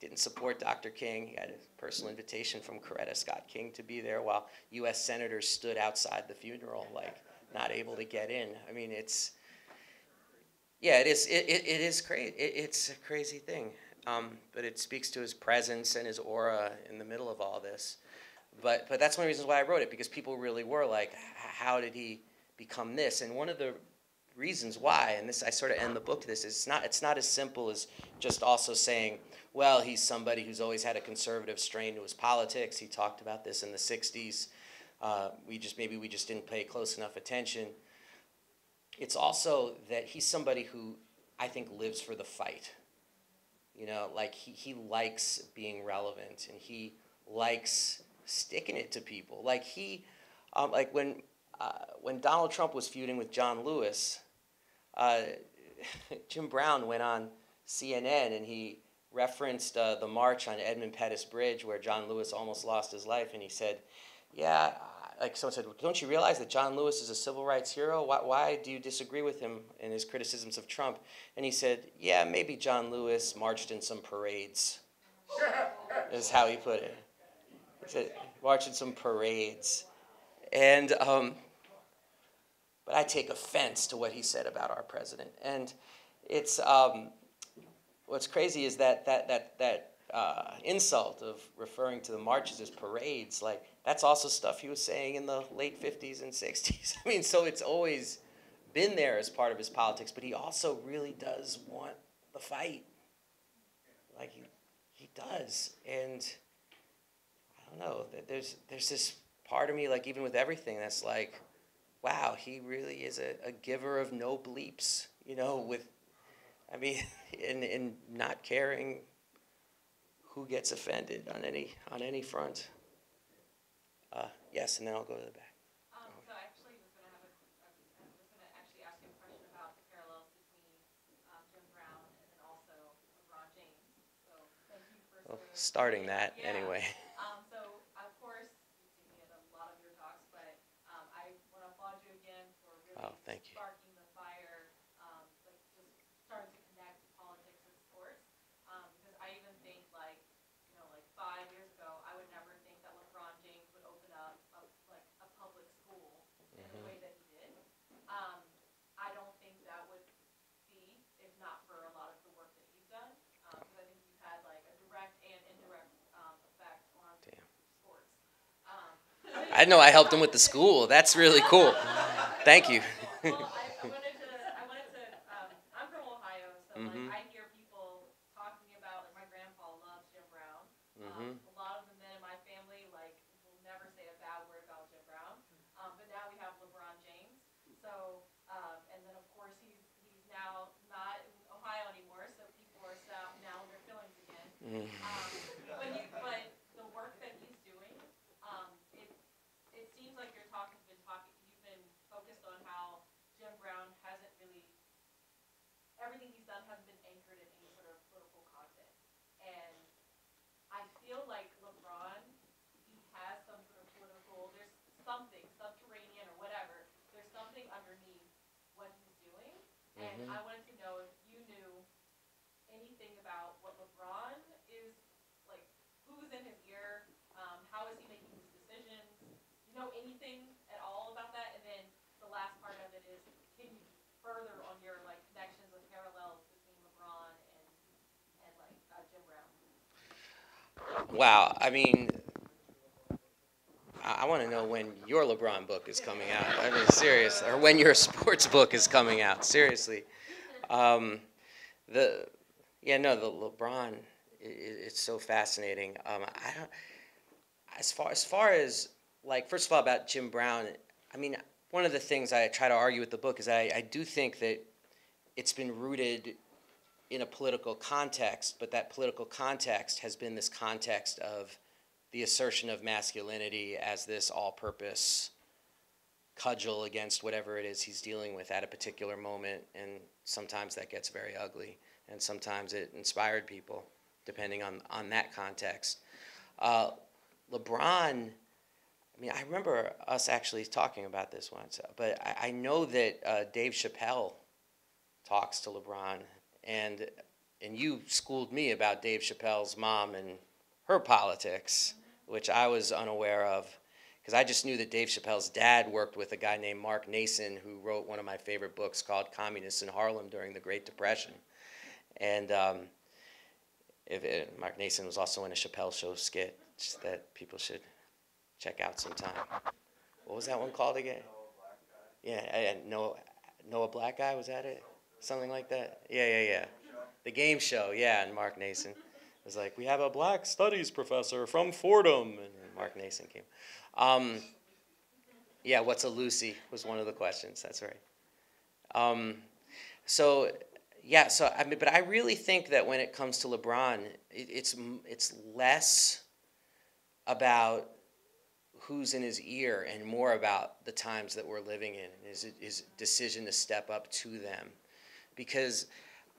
didn't support Dr. King. He had a personal invitation from Coretta Scott King to be there while U.S. senators stood outside the funeral, like, not able to get in. I mean, it's, yeah, it is crazy. It's a crazy thing. But it speaks to his presence and his aura in the middle of all this. But that's one of the reasons why I wrote it, because people really were like, how did he become this? And one of the reasons why, and this, I sort of end the book to this, is it's not as simple as just also saying, well, he's somebody who's always had a conservative strain to his politics. He talked about this in the 60s. Maybe we just didn't pay close enough attention. It's also that he's somebody who I think lives for the fight. You know, like, he likes being relevant, and he likes sticking it to people. Like, he, when Donald Trump was feuding with John Lewis, Jim Brown went on CNN and he referenced the march on Edmund Pettus Bridge where John Lewis almost lost his life, and he said, yeah, like, someone said, don't you realize that John Lewis is a civil rights hero? Why do you disagree with him in his criticisms of Trump? And he said, yeah, maybe John Lewis marched in some parades, is how he put it. He said, marched in some parades. And, but I take offense to what he said about our president. And it's, What's crazy is that insult of referring to the marches as parades, like, that's also stuff he was saying in the late 50s and 60s. I mean, so it's always been there as part of his politics, but he also really does want the fight. Like, he does. And I don't know, there's this part of me, like, even with everything, that's like, wow, he really is a giver of no bleeps, you know, with, I mean, in not caring who gets offended on any front. Yes, and then I'll go to the back. So I actually was going to actually ask you a question about the parallels between Jim Brown and then also LeBron James. So thank you for starting that, yeah. Anyway. Oh, thank you. Sparking the fire, like just starting to connect politics and sports. Because I even think, like, you know, like 5 years ago, I would never think that LeBron James would open up a public school in the way that he did. I don't think that would be, if not for a lot of the work that he's done. Because I think he's had like a direct and indirect effect on sports. I know I helped him with the school. That's really cool. Thank you. Well, I wanted to I'm from Ohio, so like, I hear people talking about, like, my grandpa loves Jim Brown. A lot of the men in my family, like, will never say a bad word about Jim Brown. But now we have LeBron James. So, and then, of course, he's now not in Ohio anymore, so people are now in their feelings again. But the work that he's doing, it seems like you've been focused on how Jim Brown hasn't really, everything he's done hasn't been anchored in any sort of political content. And I feel like LeBron, he has some sort of political, there's something subterranean or whatever, there's something underneath what he's doing. And I wanted to know if you knew anything about what LeBron is, like, who's in his ear, how is he making his decisions, you know, anything at all about that? And then the last part of it is, can you further on your, like, connections and parallels between LeBron and like Jim Brown? Wow, I mean, I want to know when your LeBron book is coming out. I mean, serious, or when your sports book is coming out. Seriously, the LeBron, it's so fascinating. I don't, as far as like, first of all, about Jim Brown, I mean, one of the things I try to argue with the book is I do think that it's been rooted in a political context, but that political context has been this context of the assertion of masculinity as this all-purpose cudgel against whatever it is he's dealing with at a particular moment, and sometimes that gets very ugly, and sometimes it inspired people, depending on that context. LeBron... I mean, I remember us actually talking about this once, but I know that Dave Chappelle talks to LeBron, and you schooled me about Dave Chappelle's mom and her politics, which I was unaware of, because I just knew that Dave Chappelle's dad worked with a guy named Mark Nason, who wrote one of my favorite books called Communists in Harlem during the Great Depression. And Mark Nason was also in a Chappelle Show skit that people should check out sometime. What was that one called again? Yeah, Noah Black Guy, was that it? Something like that? Yeah. The game show, yeah, and Mark Nason was like, we have a black studies professor from Fordham, and Mark Nason came. Yeah, what's a Lucy was one of the questions, that's right. So I mean, but I really think that when it comes to LeBron, it's less about who's in his ear and more about the times that we're living in and his decision to step up to them. Because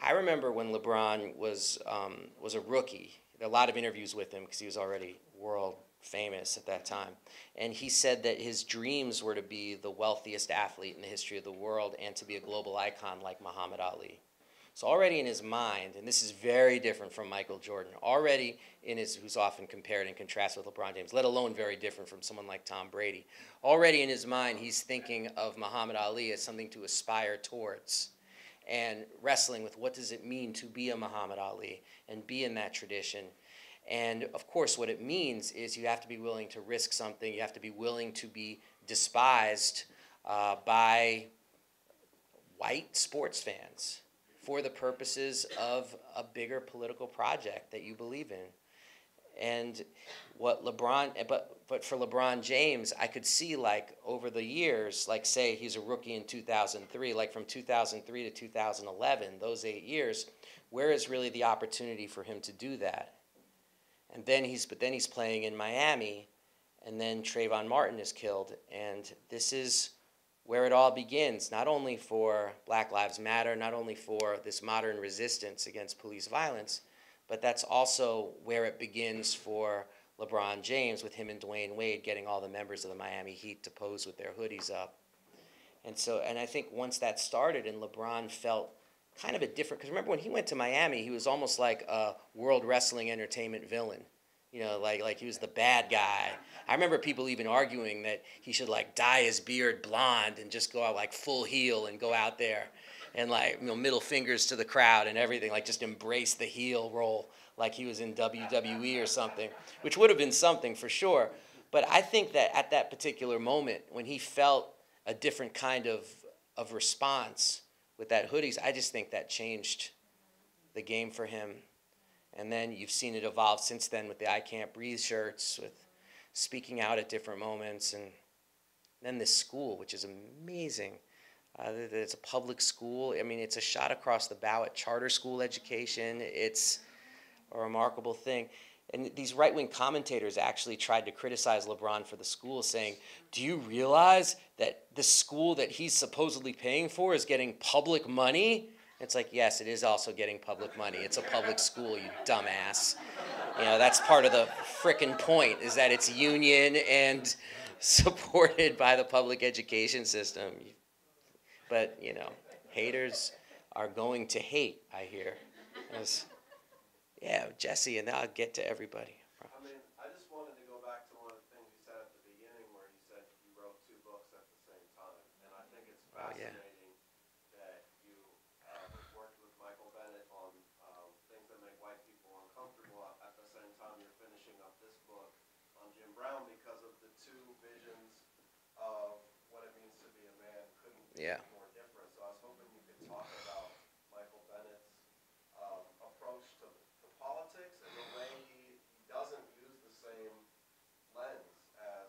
I remember when LeBron was a rookie, a lot of interviews with him because he was already world famous at that time. And he said that his dreams were to be the wealthiest athlete in the history of the world and to be a global icon like Muhammad Ali. So already in his mind, and this is very different from Michael Jordan, already in his, who's often compared and contrasted with LeBron James, let alone very different from someone like Tom Brady, already in his mind he's thinking of Muhammad Ali as something to aspire towards. and wrestling with what does it mean to be a Muhammad Ali and be in that tradition. And of course what it means is you have to be willing to risk something, you have to be willing to be despised by white sports fans for the purposes of a bigger political project that you believe in. And what LeBron, but for LeBron James, I could see, like, over the years, like, say he's a rookie in 2003, like from 2003 to 2011, those 8 years, where is really the opportunity for him to do that? And then he's playing in Miami, and then Trayvon Martin is killed, and this is where it all begins, not only for Black Lives Matter, not only for this modern resistance against police violence, but that's also where it begins for LeBron James, with him and Dwayne Wade getting all the members of the Miami Heat to pose with their hoodies up. And so, and I think once that started and LeBron felt kind of a different, because remember when he went to Miami, he was almost like a World Wrestling Entertainment villain. You know, like he was the bad guy. I remember people even arguing that he should, like, dye his beard blonde and just go out like full heel and go out there and, like, you know, middle fingers to the crowd and everything, like just embrace the heel role like he was in WWE or something, which would have been something for sure. But I think that at that particular moment when he felt a different kind of response with that hoodies, I just think that changed the game for him. And then you've seen it evolve since then with the I Can't Breathe shirts, with speaking out at different moments. And then this school, which is amazing. It's a public school. I mean, it's a shot across the bow at charter school education. It's a remarkable thing. And these right-wing commentators actually tried to criticize LeBron for the school, saying, do you realize that the school that he's supposedly paying for is getting public money? It's like, yes, it is also getting public money. It's a public school, you dumbass. You know, that's part of the frickin' point, is that it's union and supported by the public education system. But, you know, haters are going to hate, I hear. Yeah, Jesse, and I'll get to everybody. I mean, I just wanted to go back to one of the things you said at the beginning where you said you wrote 2 books at the same time. And I think it's fascinating. Oh, yeah. Yeah. More different. So I was hoping you could talk about Michael Bennett's approach to politics and the way he doesn't use the same lens as,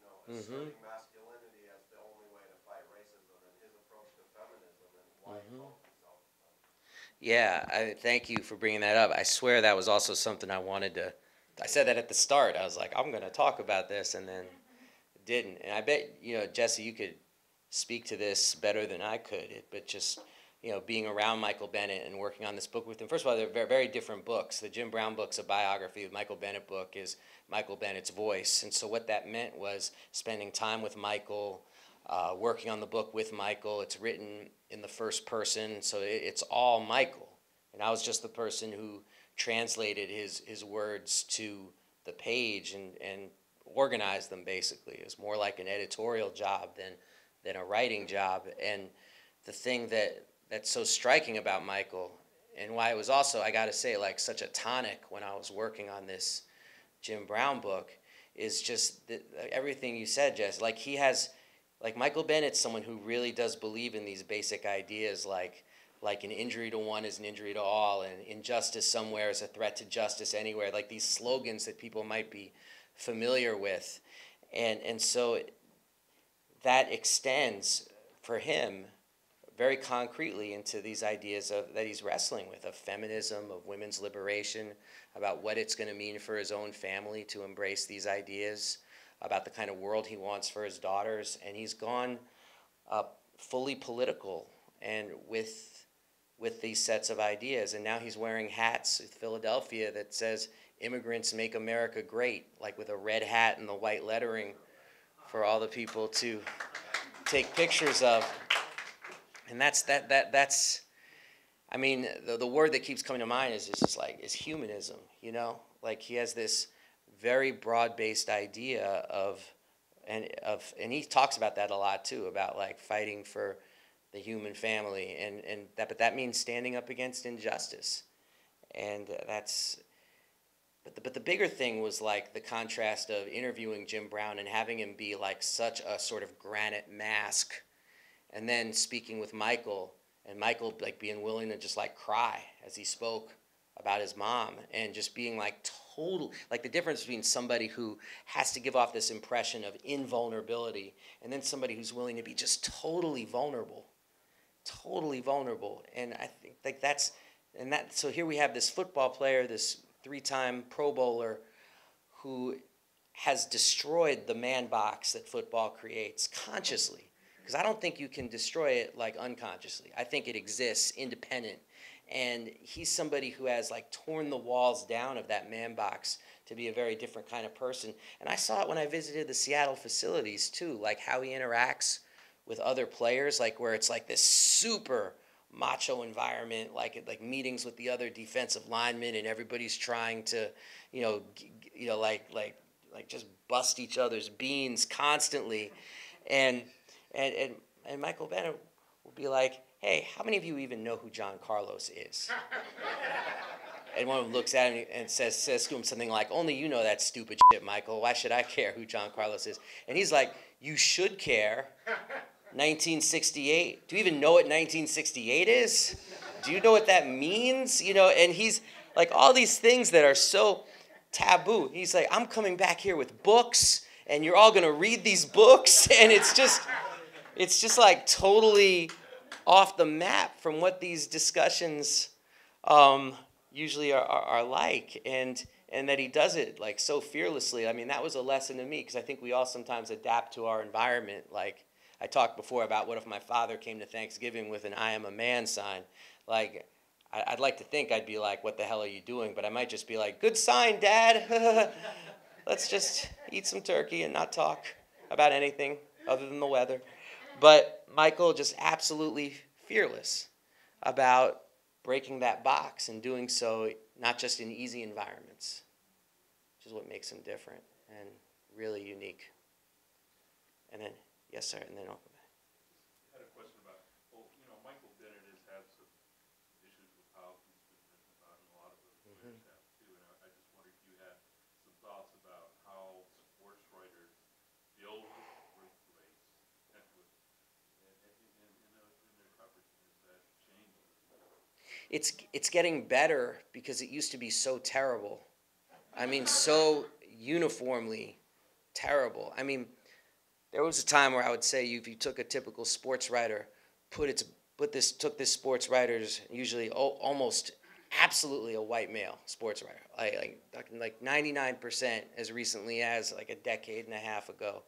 you know, asserting masculinity as the only way to fight racism, and his approach to feminism and why he calls himself a feminist. Yeah, thank you for bringing that up. I swear that was also something I wanted to. I said that at the start. I was like, I'm going to talk about this, and then didn't. And I bet, you know, Jesse, you could speak to this better than I could, but just, you know, being around Michael Bennett and working on this book with him. First of all, they're very, very different books. The Jim Brown book's a biography. The Michael Bennett book is Michael Bennett's voice. And so what that meant was spending time with Michael, working on the book with Michael. It's written in the first person, so it's all Michael. And I was just the person who translated his words to the page and organized them, basically. It was more like an editorial job than a writing job. And the thing that's so striking about Michael, and why it was also, I gotta say, like such a tonic when I was working on this Jim Brown book, is just everything you said, Jess. Like he has, like Michael Bennett's someone who really does believe in these basic ideas, like an injury to one is an injury to all, and injustice somewhere is a threat to justice anywhere, like these slogans that people might be familiar with. And so that extends for him very concretely into these ideas that he's wrestling with, of feminism, of women's liberation, about what it's going to mean for his own family to embrace these ideas, about the kind of world he wants for his daughters. And he's gone fully political and with these sets of ideas. And now he's wearing hats in Philadelphia that says, immigrants make America great, like with a red hat and the white lettering, for all the people to take pictures of. And that's I mean, the word that keeps coming to mind is humanism, you know? Like he has this very broad-based idea of, and he talks about that a lot too, about like fighting for the human family, but that means standing up against injustice, and that's. But the bigger thing was like the contrast of interviewing Jim Brown and having him be like such a sort of granite mask, and then speaking with Michael, and Michael like being willing to just like cry as he spoke about his mom, and just being like total, like the difference between somebody who has to give off this impression of invulnerability and then somebody who's willing to be just totally vulnerable. And I think like that's, and that, so here we have this football player, this three-time Pro Bowler who has destroyed the man box that football creates consciously. Because I don't think you can destroy it like unconsciously. I think it exists independent. And he's somebody who has like torn the walls down of that man box to be a very different kind of person. And I saw it when I visited the Seattle facilities too, like how he interacts with other players, like where it's like this super macho environment, like meetings with the other defensive linemen, and everybody's trying to, like just bust each other's beans constantly, and Michael Bennett will be like, "Hey, how many of you even know who John Carlos is?" And one of them looks at him and says to him something like, "Only you know that stupid shit, Michael. Why should I care who John Carlos is?" And he's like, "You should care. 1968. Do you even know what 1968 is? Do you know what that means?" You know, and he's like all these things that are so taboo. He's like, "I'm coming back here with books, and you're all gonna read these books," and it's just like totally off the map from what these discussions usually are like, and that he does it like so fearlessly. I mean, that was a lesson to me, because I think we all sometimes adapt to our environment, like. I talked before about what if my father came to Thanksgiving with an "I am a man" sign. Like, I'd like to think I'd be like, "What the hell are you doing?" But I might just be like, "Good sign, Dad." Let's just eat some turkey and not talk about anything other than the weather. But Michael just absolutely fearless about breaking that box and doing so not just in easy environments, which is what makes him different and really unique. And then. Yes, sir, and then I'll go back. I had a question about, well, you know, Michael Bennett has had some issues with how he's been written about, and a lot of other players have too, and I just wondered if you had some thoughts about how sports writers deal with race in their coverage, is that changing? It's getting better, because it used to be so terrible. I mean, so uniformly terrible. I mean, there was a time where I would say if you took a typical sports writer, took this sports writer's usually almost absolutely a white male sports writer, like 99% as recently as like a decade and a half ago,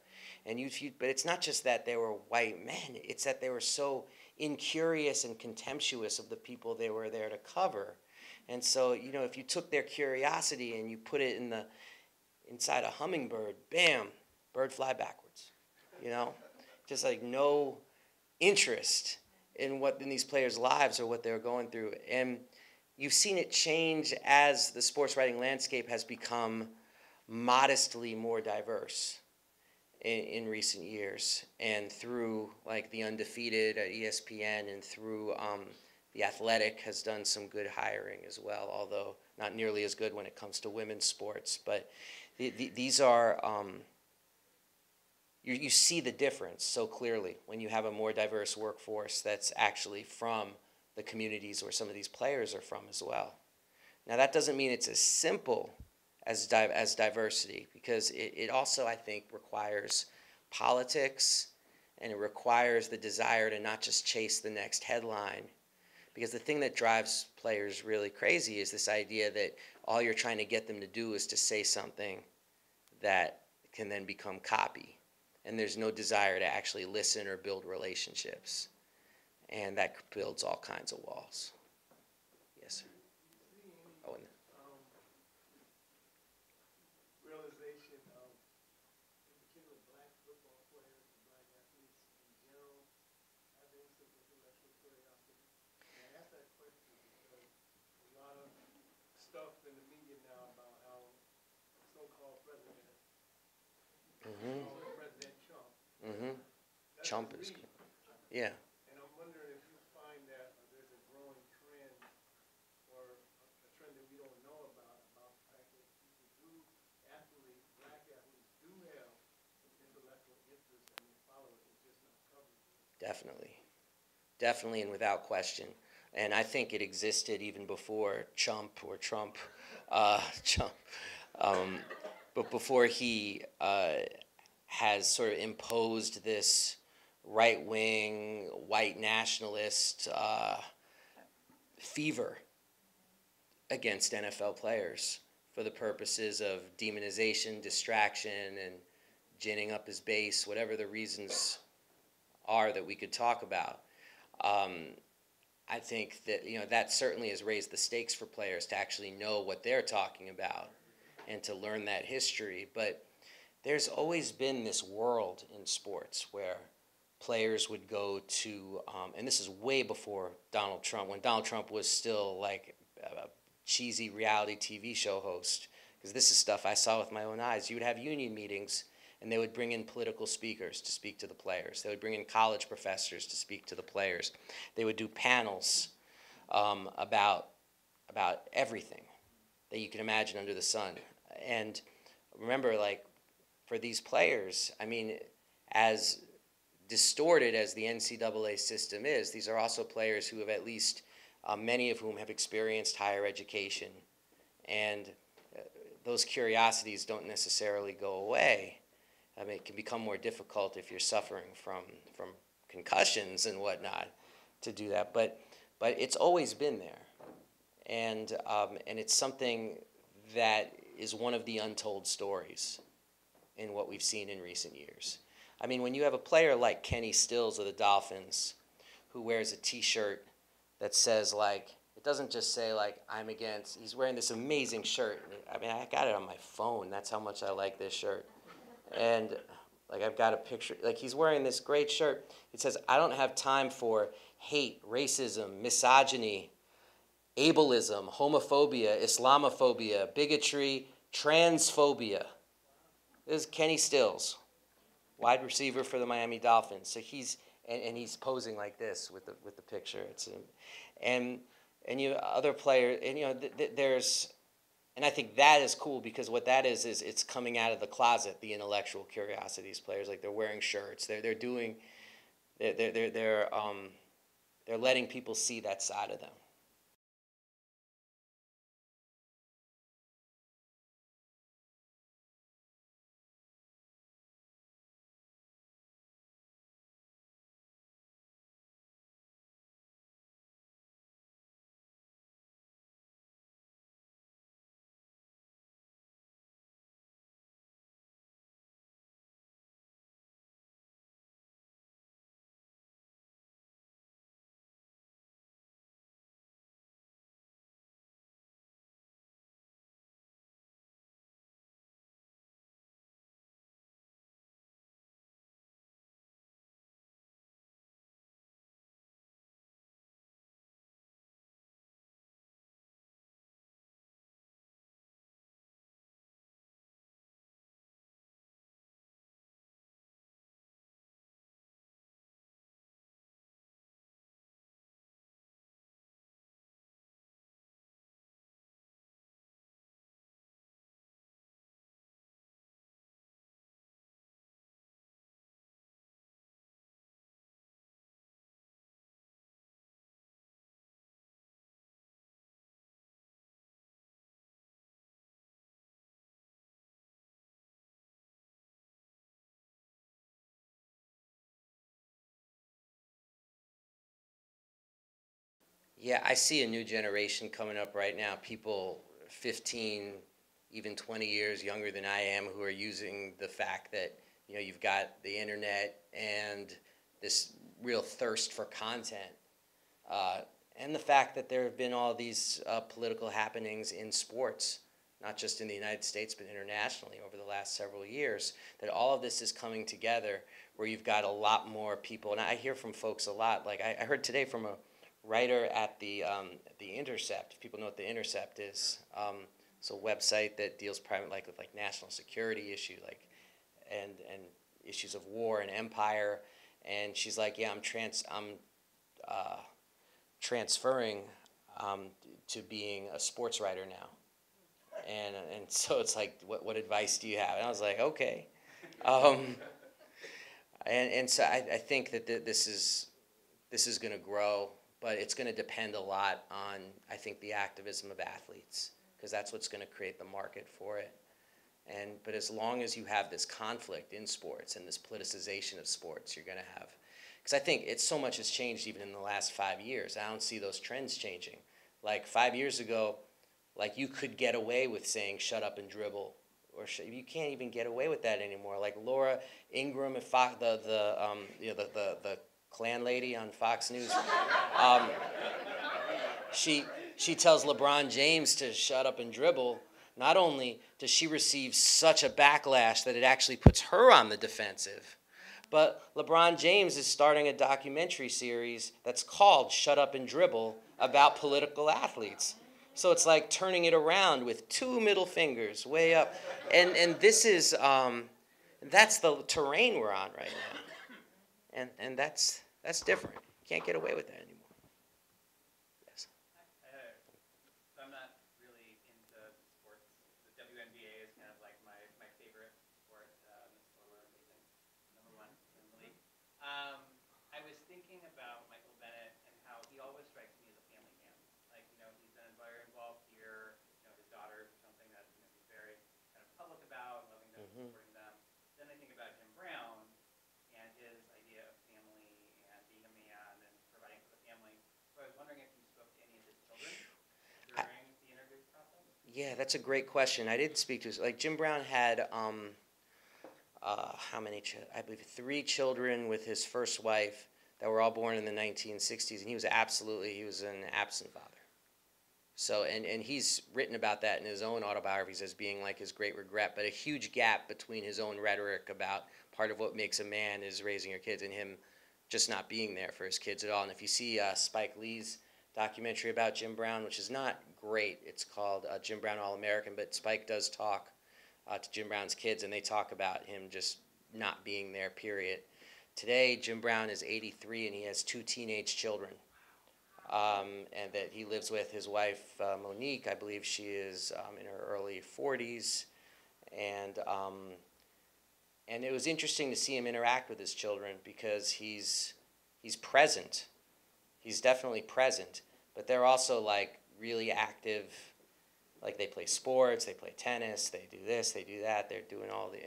and but it's not just that they were white men; it's that they were so incurious and contemptuous of the people they were there to cover, and so you know if you took their curiosity and you put it in inside a hummingbird, bam, bird fly backwards. You know, just like no interest in what in these players' lives or what they're going through. And you've seen it change as the sports writing landscape has become modestly more diverse in recent years, and through like The Undefeated at ESPN, and through The Athletic has done some good hiring as well, although not nearly as good when it comes to women's sports. But these are... You see the difference so clearly when you have a more diverse workforce that's actually from the communities where some of these players are from as well. Now, that doesn't mean it's as simple as diversity, because it also, I think, requires politics, and it requires the desire to not just chase the next headline. Because the thing that drives players really crazy is this idea that all you're trying to get them to do is to say something that can then become copy. And there's no desire to actually listen or build relationships. And that builds all kinds of walls. Yes, sir. Oh, and realization of, in particular, black football players and black athletes in general, I think some intellectual curiosity. And I ask that question because a lot of stuff in the media now about how the so-called president Trump is. Yeah. And I'm wondering Definitely and without question. And I think it existed even before Trump, but before he has sort of imposed this right-wing, white nationalist fever against NFL players for the purposes of demonization, distraction, and ginning up his base, whatever the reasons are that we could talk about. I think that, you know, that certainly has raised the stakes for players to actually know what they're talking about and to learn that history. But there's always been this world in sports where players would go to, and this is way before Donald Trump, when Donald Trump was still like a cheesy reality TV show host, because this is stuff I saw with my own eyes. You would have union meetings, and they would bring in political speakers to speak to the players. They would bring in college professors to speak to the players. They would do panels about everything that you can imagine under the sun. And remember, like, for these players, I mean, as distorted as the NCAA system is, these are also players who have at least, many of whom have experienced higher education. And those curiosities don't necessarily go away. I mean, it can become more difficult if you're suffering from concussions and whatnot to do that. But it's always been there. And it's something that is one of the untold stories in what we've seen in recent years. I mean, when you have a player like Kenny Stills of the Dolphins who wears a T-shirt that says, like, it doesn't just say, like, I'm against. He's wearing this amazing shirt. I mean, I got it on my phone. That's how much I like this shirt. And, like, I've got a picture. Like, he's wearing this great shirt. It says, I don't have time for hate, racism, misogyny, ableism, homophobia, Islamophobia, bigotry, transphobia. This is Kenny Stills, wide receiver for the Miami Dolphins. So he's posing like this with the picture. And you other players, and you know there's. And I think that is cool because what that is it's coming out of the closet, the intellectual curiosities players, like they're wearing shirts, they're letting people see that side of them. Yeah, I see a new generation coming up right now, people 15, even 20 years younger than I am, who are using the fact that, you know, you've got the internet and this real thirst for content, and the fact that there have been all these political happenings in sports, not just in the United States but internationally over the last several years, that all of this is coming together where you've got a lot more people. And I hear from folks a lot, like I heard today from a writer at the Intercept, if people know what the Intercept is, it's a website that deals primarily with like national security issue, like and issues of war and empire. And she's like, yeah, I'm transferring to being a sports writer now. And so it's like, what advice do you have? And I was like, okay. And so I think that this is going to grow, but it's going to depend a lot on, I think, the activism of athletes, because that's what's going to create the market for it. But as long as you have this conflict in sports and this politicization of sports, you're going to have, because I think it's so much has changed even in the last 5 years. I don't see those trends changing. Like 5 years ago, like you could get away with saying shut up and dribble, or you can't even get away with that anymore. Like Laura Ingraham, and Fox, the Klan lady on Fox News, she tells LeBron James to shut up and dribble. Not only does she receive such a backlash that it actually puts her on the defensive, but LeBron James is starting a documentary series that's called Shut Up and Dribble about political athletes. So it's like turning it around with two middle fingers way up. And this is, that's the terrain we're on right now. And that's different. You can't get away with that anymore. Yeah, that's a great question. I didn't speak to, like, Jim Brown had I believe 3 children with his first wife that were all born in the 1960s, and he was an absent father. So and he's written about that in his own autobiographies as being like his great regret, but a huge gap between his own rhetoric about part of what makes a man is raising your kids and him just not being there for his kids at all. And if you see Spike Lee's documentary about Jim Brown, which is not great. It's called Jim Brown All-American, but Spike does talk to Jim Brown's kids, and they talk about him just not being there, period. Today, Jim Brown is 83, and he has 2 teenage children and that he lives with. His wife, Monique, I believe she is in her early 40s, and it was interesting to see him interact with his children because he's present. He's definitely present, but they're also like really active, like they play sports, they play tennis, they do this, they do that, they're doing all the,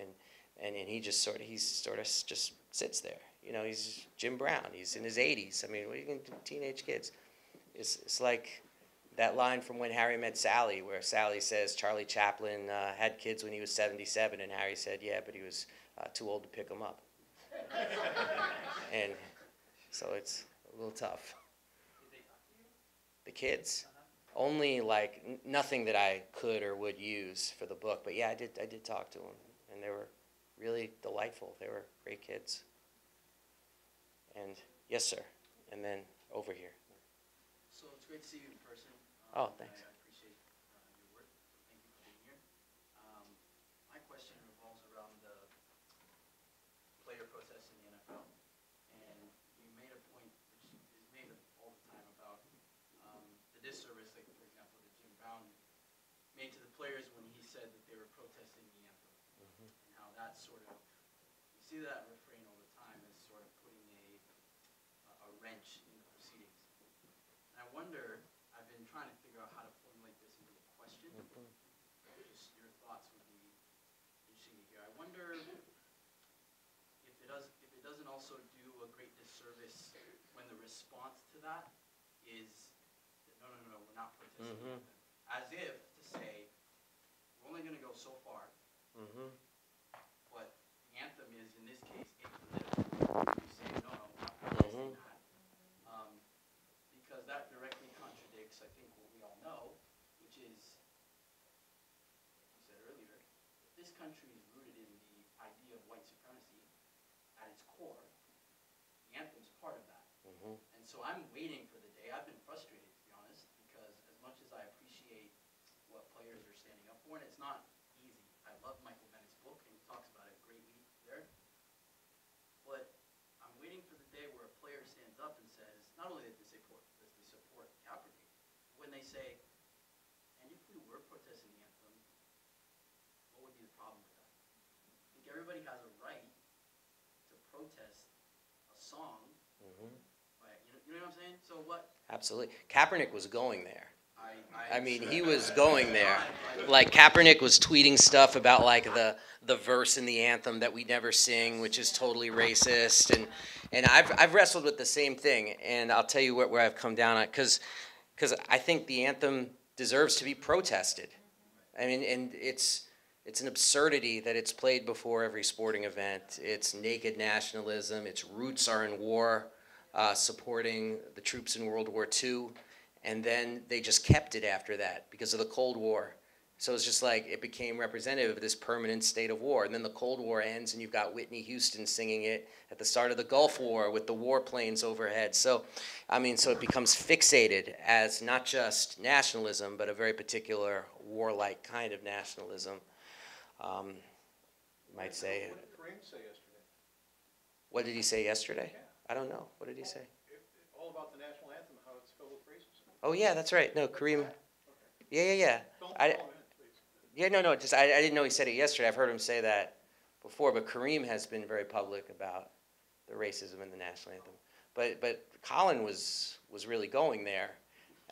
and he just sort of, just sits there. You know, he's Jim Brown, he's in his 80s. I mean, what are you going to do, teenage kids? It's like that line from When Harry Met Sally, where Sally says Charlie Chaplin had kids when he was 77, and Harry said, yeah, but he was too old to pick them up. And so it's a little tough. The kids, only like nothing that I could or would use for the book, but yeah, I did talk to them, and they were really delightful. They were great kids. And yes, sir. And then over here. So it's great to see you in person. Oh, thanks. I appreciate your work. Thank you for being here. My question revolves around the player protests in the NFL, and you made a point which is made all the time about disservice, like for example, that Jim Brown made to the players when he said that they were protesting the anthem, and how that sort of, you see that refrain all the time as sort of putting a wrench in the proceedings. And I wonder, I've been trying to figure out how to formulate this into a question. Just your thoughts would be interesting to hear. I wonder if it doesn't also do a great disservice when the response to that is, no, we're not protesting. As if to say, we're only going to go so far. But the anthem is, in this case, apolitical. You say, no, we're not protesting that. Because that directly contradicts, I think, what we all know, which is, like you said earlier, this country is rooted in the idea of white supremacy at its core. The anthem is part of that. And so I'm waiting for the day. I've been frustrated, I appreciate what players are standing up for, and it's not easy. I love Michael Bennett's book, and he talks about it greatly there. But I'm waiting for the day where a player stands up and says, not only that they support Kaepernick, when they say, and if we were protesting the anthem, what would be the problem with that? I think everybody has a right to protest. protest a song. Mm-hmm. But, you know what I'm saying? So what? Absolutely. Kaepernick was going there. I mean, he was going there. Like, Kaepernick was tweeting stuff about, like, the verse in the anthem that we never sing, which is totally racist. And I've wrestled with the same thing, and I'll tell you where I've come down on it, because I think the anthem deserves to be protested. I mean, and it's an absurdity that it's played before every sporting event. It's naked nationalism. Its roots are in war, supporting the troops in World War II. And then they just kept it after that because of the Cold War. So it's just like it became representative of this permanent state of war. And then the Cold War ends, and you've got Whitney Houston singing it at the start of the Gulf War with the warplanes overhead. So, I mean, so it becomes fixated as not just nationalism, but a very particular warlike kind of nationalism, you might say. What did Kareem say yesterday? What did he say yesterday? Yeah. I don't know. What did he say? All about the national anthem, how it's filled with racism. Oh, yeah, that's right. No, Kareem. Okay. Yeah. Don't call him in, please. Yeah, no, just I didn't know he said it yesterday. I've heard him say that before, but Kareem has been very public about the racism in the national anthem. But Colin was really going there,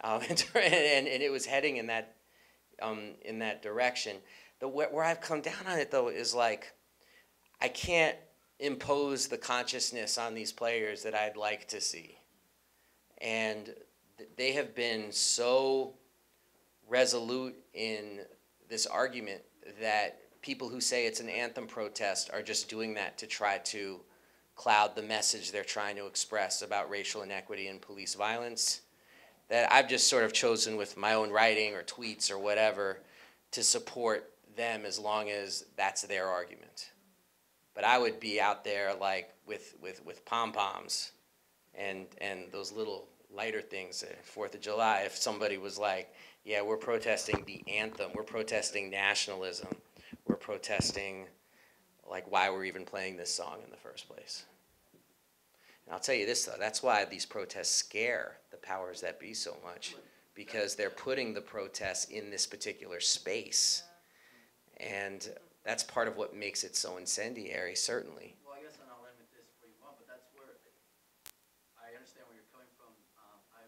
and it was heading in that direction. Where I've come down on it, though, is like I can't impose the consciousness on these players that I'd like to see. And they have been so resolute in this argument that people who say it's an anthem protest are just doing that to try to cloud the message they're trying to express about racial inequity and police violence, that I've just sort of chosen with my own writing or tweets or whatever to support them as long as that's their argument. But I would be out there like with pom-poms and those little lighter things, 4th of July, if somebody was like, yeah, we're protesting the anthem, we're protesting nationalism, we're protesting like why we're even playing this song in the first place. And I'll tell you this though, that's why these protests scare the powers that be so much, because they're putting the protests in this particular space. And that's part of what makes it so incendiary, certainly. Well, I guess, and I'll end with this where you want, but that's where I understand where you're coming from. I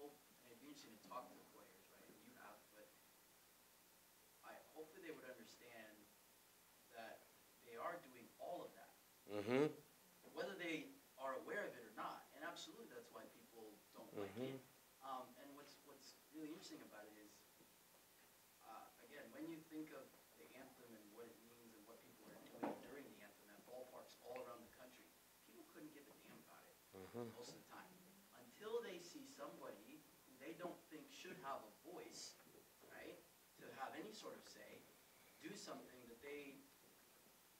hope, and it'd be interesting to talk to the players, right? And you have, but I hopefully they would understand that they are doing all of that. Mm-hmm. Whether they are aware of it or not, and absolutely that's why people don't like it. And what's really interesting about it is, again, when you think of the anthem and what it means and what people are doing during the anthem at ballparks all around the country, people couldn't give a damn about it most of the time. Until they see somebody who they don't think should have a voice, right, to have any sort of say, do something that they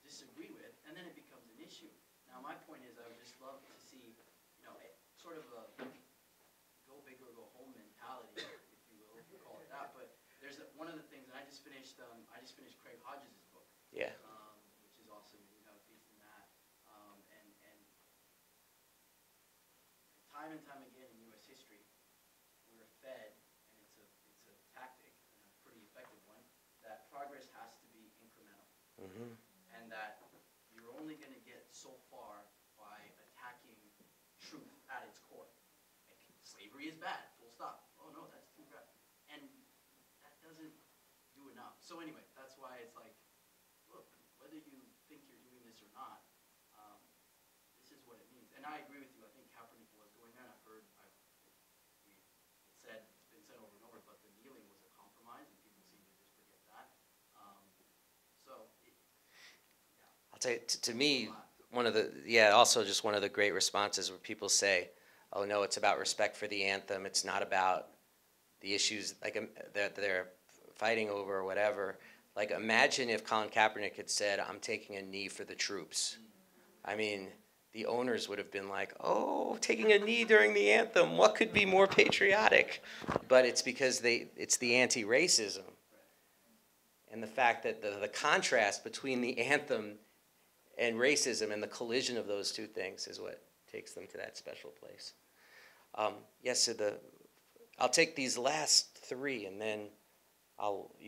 disagree with, and then it becomes an issue. Now, my point is I would just love to see, you know, sort of a go big or go home mentality, if you will, if you call it that, but there's one of the things, and I just finished Craig Hodges' book. Yeah. Which is awesome. You got a piece in that. And time again in U.S. history, we were fed, and it's a tactic, and a pretty effective one, that progress has to be incremental, and that you're only going to get so far by attacking truth at its core. Like, slavery is bad. Full stop. Oh no, that's too bad. Do enough. So anyway, that's why it's like, look, whether you think you're doing this or not, this is what it means. And I agree with you. I think Kaepernick was going there, and it's been said over and over, but the kneeling was a compromise, and people seem to just forget that. Yeah. I'll tell you, to me, also just one of the great responses where people say, oh no, it's about respect for the anthem. It's not about the issues like they're fighting over or whatever. Like, imagine if Colin Kaepernick had said, I'm taking a knee for the troops. I mean, the owners would have been like, oh, taking a knee during the anthem, what could be more patriotic? But it's because it's the anti-racism. And the fact that the contrast between the anthem and racism and the collision of those two things is what takes them to that special place. I'll take these last three, and then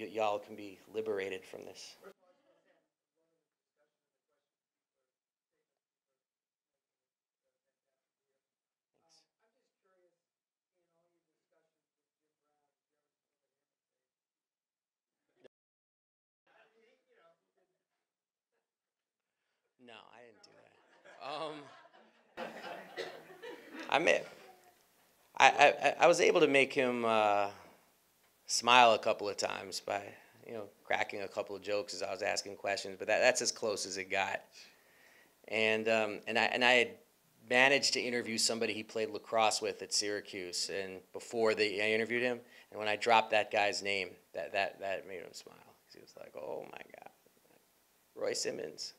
y'all can be liberated from this. No, I didn't do that. I was able to make him smile a couple of times by, you know, cracking a couple of jokes as I was asking questions, but that's as close as it got. And I had managed to interview somebody he played lacrosse with at Syracuse, and before I interviewed him, and when I dropped that guy's name, that made him smile. He was like, "Oh my God, Roy Simmons."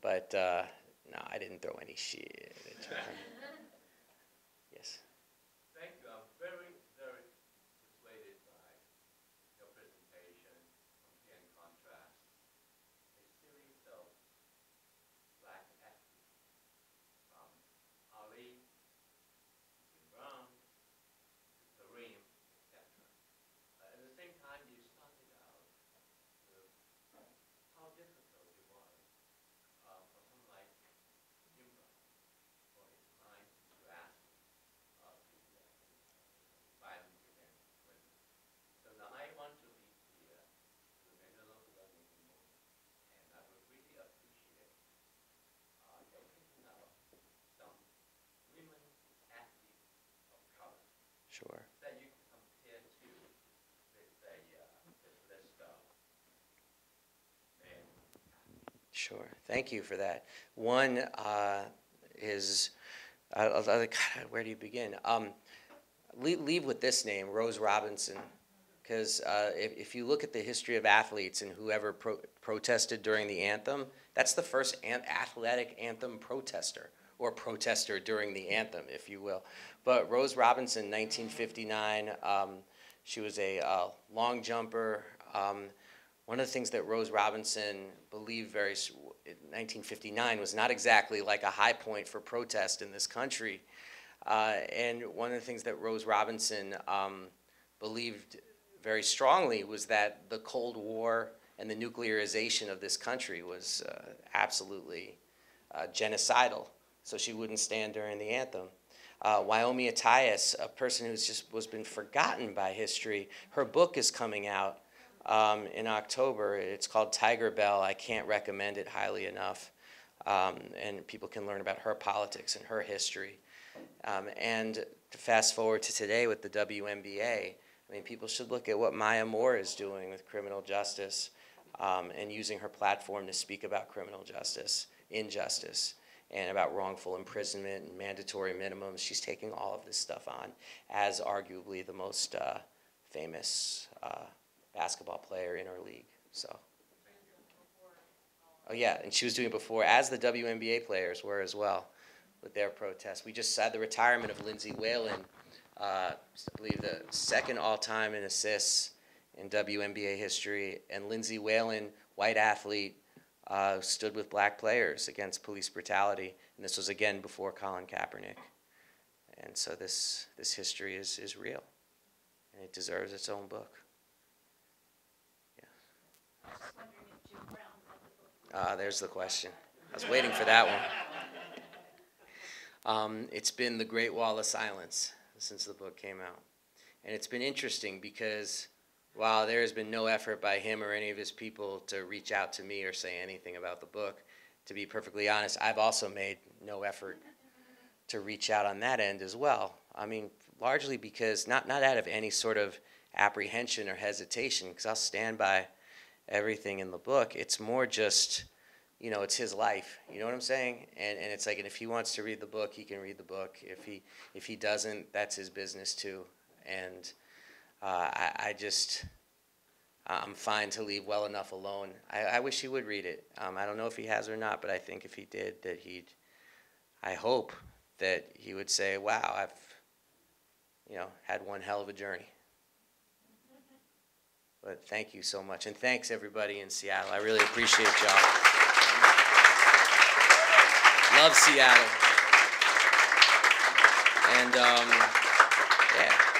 But no, I didn't throw any shit at you. Yes. Thank you. I'm very, very persuaded by your presentation of the in contrast. A series of black athletes from Ali, Brown, Kareem, etc. At the same time, you started out with how difficult it was. Sure. That you can compare to, let's say, this list of men. Sure. Thank you for that. One is, God, where do you begin? Leave with this name, Rose Robinson, because if you look at the history of athletes and whoever protested during the anthem, that's the first athletic anthem protester. Or protester during the anthem, if you will. But Rose Robinson, 1959, she was a long jumper. One of the things that Rose Robinson believed very, in 1959 was not exactly like a high point for protest in this country. And one of the things that Rose Robinson believed very strongly was that the Cold War and the nuclearization of this country was absolutely genocidal. So she wouldn't stand during the anthem. Wyoming Attias, a person who's been forgotten by history, her book is coming out in October. It's called Tiger Bell. I can't recommend it highly enough. And people can learn about her politics and her history. And to fast forward to today with the WNBA, I mean, people should look at what Maya Moore is doing with criminal justice and using her platform to speak about criminal justice, injustice, and about wrongful imprisonment and mandatory minimums. She's taking all of this stuff on as arguably the most famous basketball player in her league. So, oh yeah, and she was doing it before, as the WNBA players were as well, with their protests. We just saw the retirement of Lindsey Whalen, I believe the second all-time in assists in WNBA history, and Lindsey Whalen, white athlete, stood with black players against police brutality, and this was again before Colin Kaepernick. And so this history is real, and it deserves its own book. Yeah. I was just wondering if Jim Brown had the book. There's the question. I was waiting for that one. It's been the Great Wall of Silence since the book came out, and it's been interesting because while there has been no effort by him or any of his people to reach out to me or say anything about the book, to be perfectly honest, I've also made no effort to reach out on that end as well. I mean, largely because, not out of any sort of apprehension or hesitation, because I'll stand by everything in the book. It's more just, you know, it's his life. You know what I'm saying? And it's like, and if he wants to read the book, he can read the book. If he doesn't, that's his business too. And I'm fine to leave well enough alone. I wish he would read it. I don't know if he has or not, but I think if he did, that I hope that he would say, wow, I've, you know, had one hell of a journey. But thank you so much. And thanks everybody in Seattle. I really appreciate y'all. Love Seattle. And yeah.